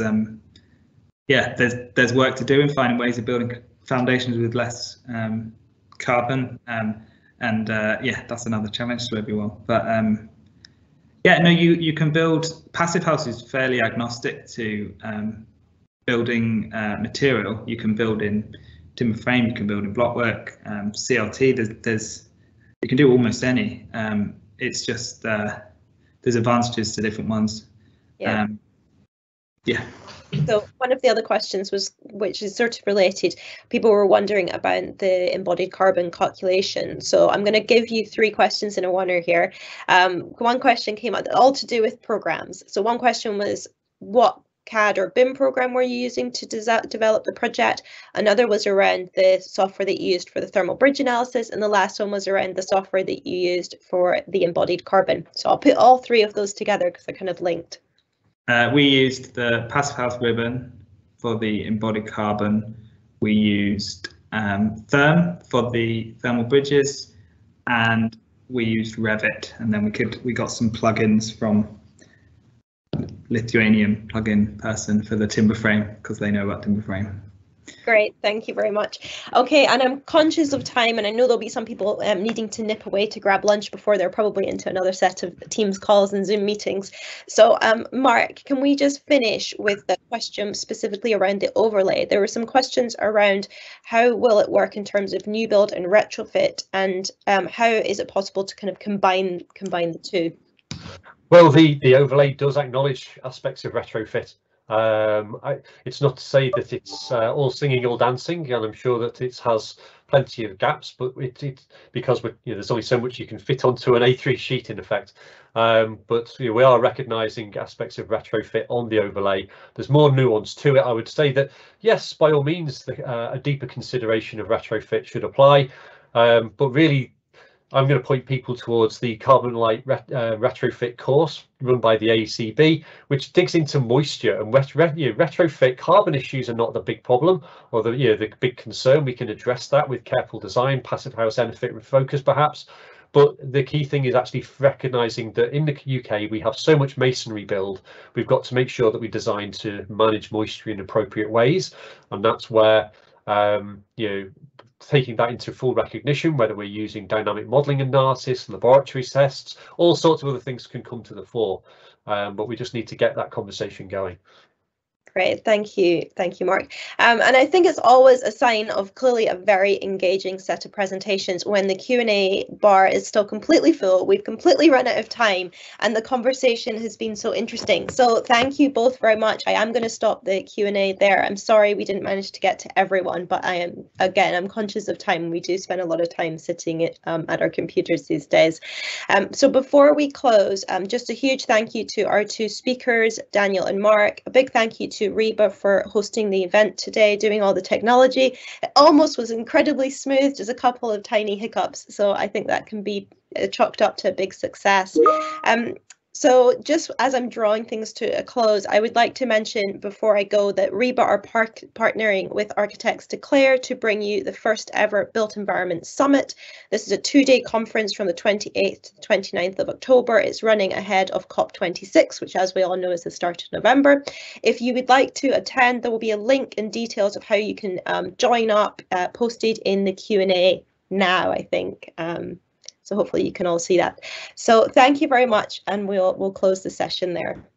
work to do in finding ways of building foundations with less carbon, And yeah, that's another challenge to everyone. But yeah, no, you can build. Passivhaus is fairly agnostic to building material. You can build in timber frame, you can build in blockwork, CLT. There's you can do almost any. It's just there's advantages to different ones. Yeah. Yeah. So one of the other questions was, which is sort of related, people were wondering about the embodied carbon calculation. So I'm going to give you three questions in a oneer here. One question came up, all to do with programs. So one question was, what CAD or BIM program were you using to develop the project? Another was around the software that you used for the thermal bridge analysis, and the last one was around the software that you used for the embodied carbon. So I'll put all three of those together because they're kind of linked. We used the Passivhaus ribbon for the embodied carbon. We used Therm for the thermal bridges, and we used Revit. And then we got some plugins from a Lithuanian plugin person for the timber frame because they know about timber frame. Great, thank you very much. Okay, and I'm conscious of time, and I know there'll be some people needing to nip away to grab lunch before they're probably into another set of Teams calls and Zoom meetings. So Mark, can we just finish with the question specifically around the overlay? There were some questions around how will it work in terms of new build and retrofit, and how is it possible to kind of combine the two? Well, the overlay does acknowledge aspects of retrofit. It's not to say that it's all singing, all dancing, and I'm sure that it has plenty of gaps, but it because there's only so much you can fit onto an A3 sheet in effect. But we are recognising aspects of retrofit on the overlay. There's more nuance to it. I would say that yes, by all means, a deeper consideration of retrofit should apply, but really, I'm going to point people towards the Carbon Light Retrofit course run by the AECB, which digs into moisture and retrofit. Carbon issues are not the big problem or the big concern. We can address that with careful design, Passivhaus ENERFIT focus perhaps. But the key thing is actually recognising that in the UK, we have so much masonry build. We've got to make sure that we design to manage moisture in appropriate ways. And that's where, taking that into full recognition, whether we're using dynamic modelling analysis, laboratory tests, all sorts of other things can come to the fore, but we just need to get that conversation going. Great, thank you. Thank you, Mark. And I think it's always a sign of clearly a very engaging set of presentations when the Q&A bar is still completely full. We've completely run out of time and the conversation has been so interesting. So thank you both very much. I am going to stop the Q&A there. I'm sorry we didn't manage to get to everyone, but I'm conscious of time. We do spend a lot of time sitting at our computers these days. So before we close, just a huge thank you to our two speakers, Daniel and Mark. A big thank you to RIBA for hosting the event today, doing all the technology. It almost was incredibly smooth, just a couple of tiny hiccups. So I think that can be chalked up to a big success. So just as I'm drawing things to a close, I would like to mention before I go that RIBA are partnering with Architects Declare to bring you the first ever Built Environment Summit. This is a two-day conference from the 28th to the 29th of October. It's running ahead of COP26, which as we all know is the start of November. If you would like to attend, there will be a link and details of how you can join up posted in the Q&A now, I think. So hopefully you can all see that. So thank you very much, and we'll close the session there.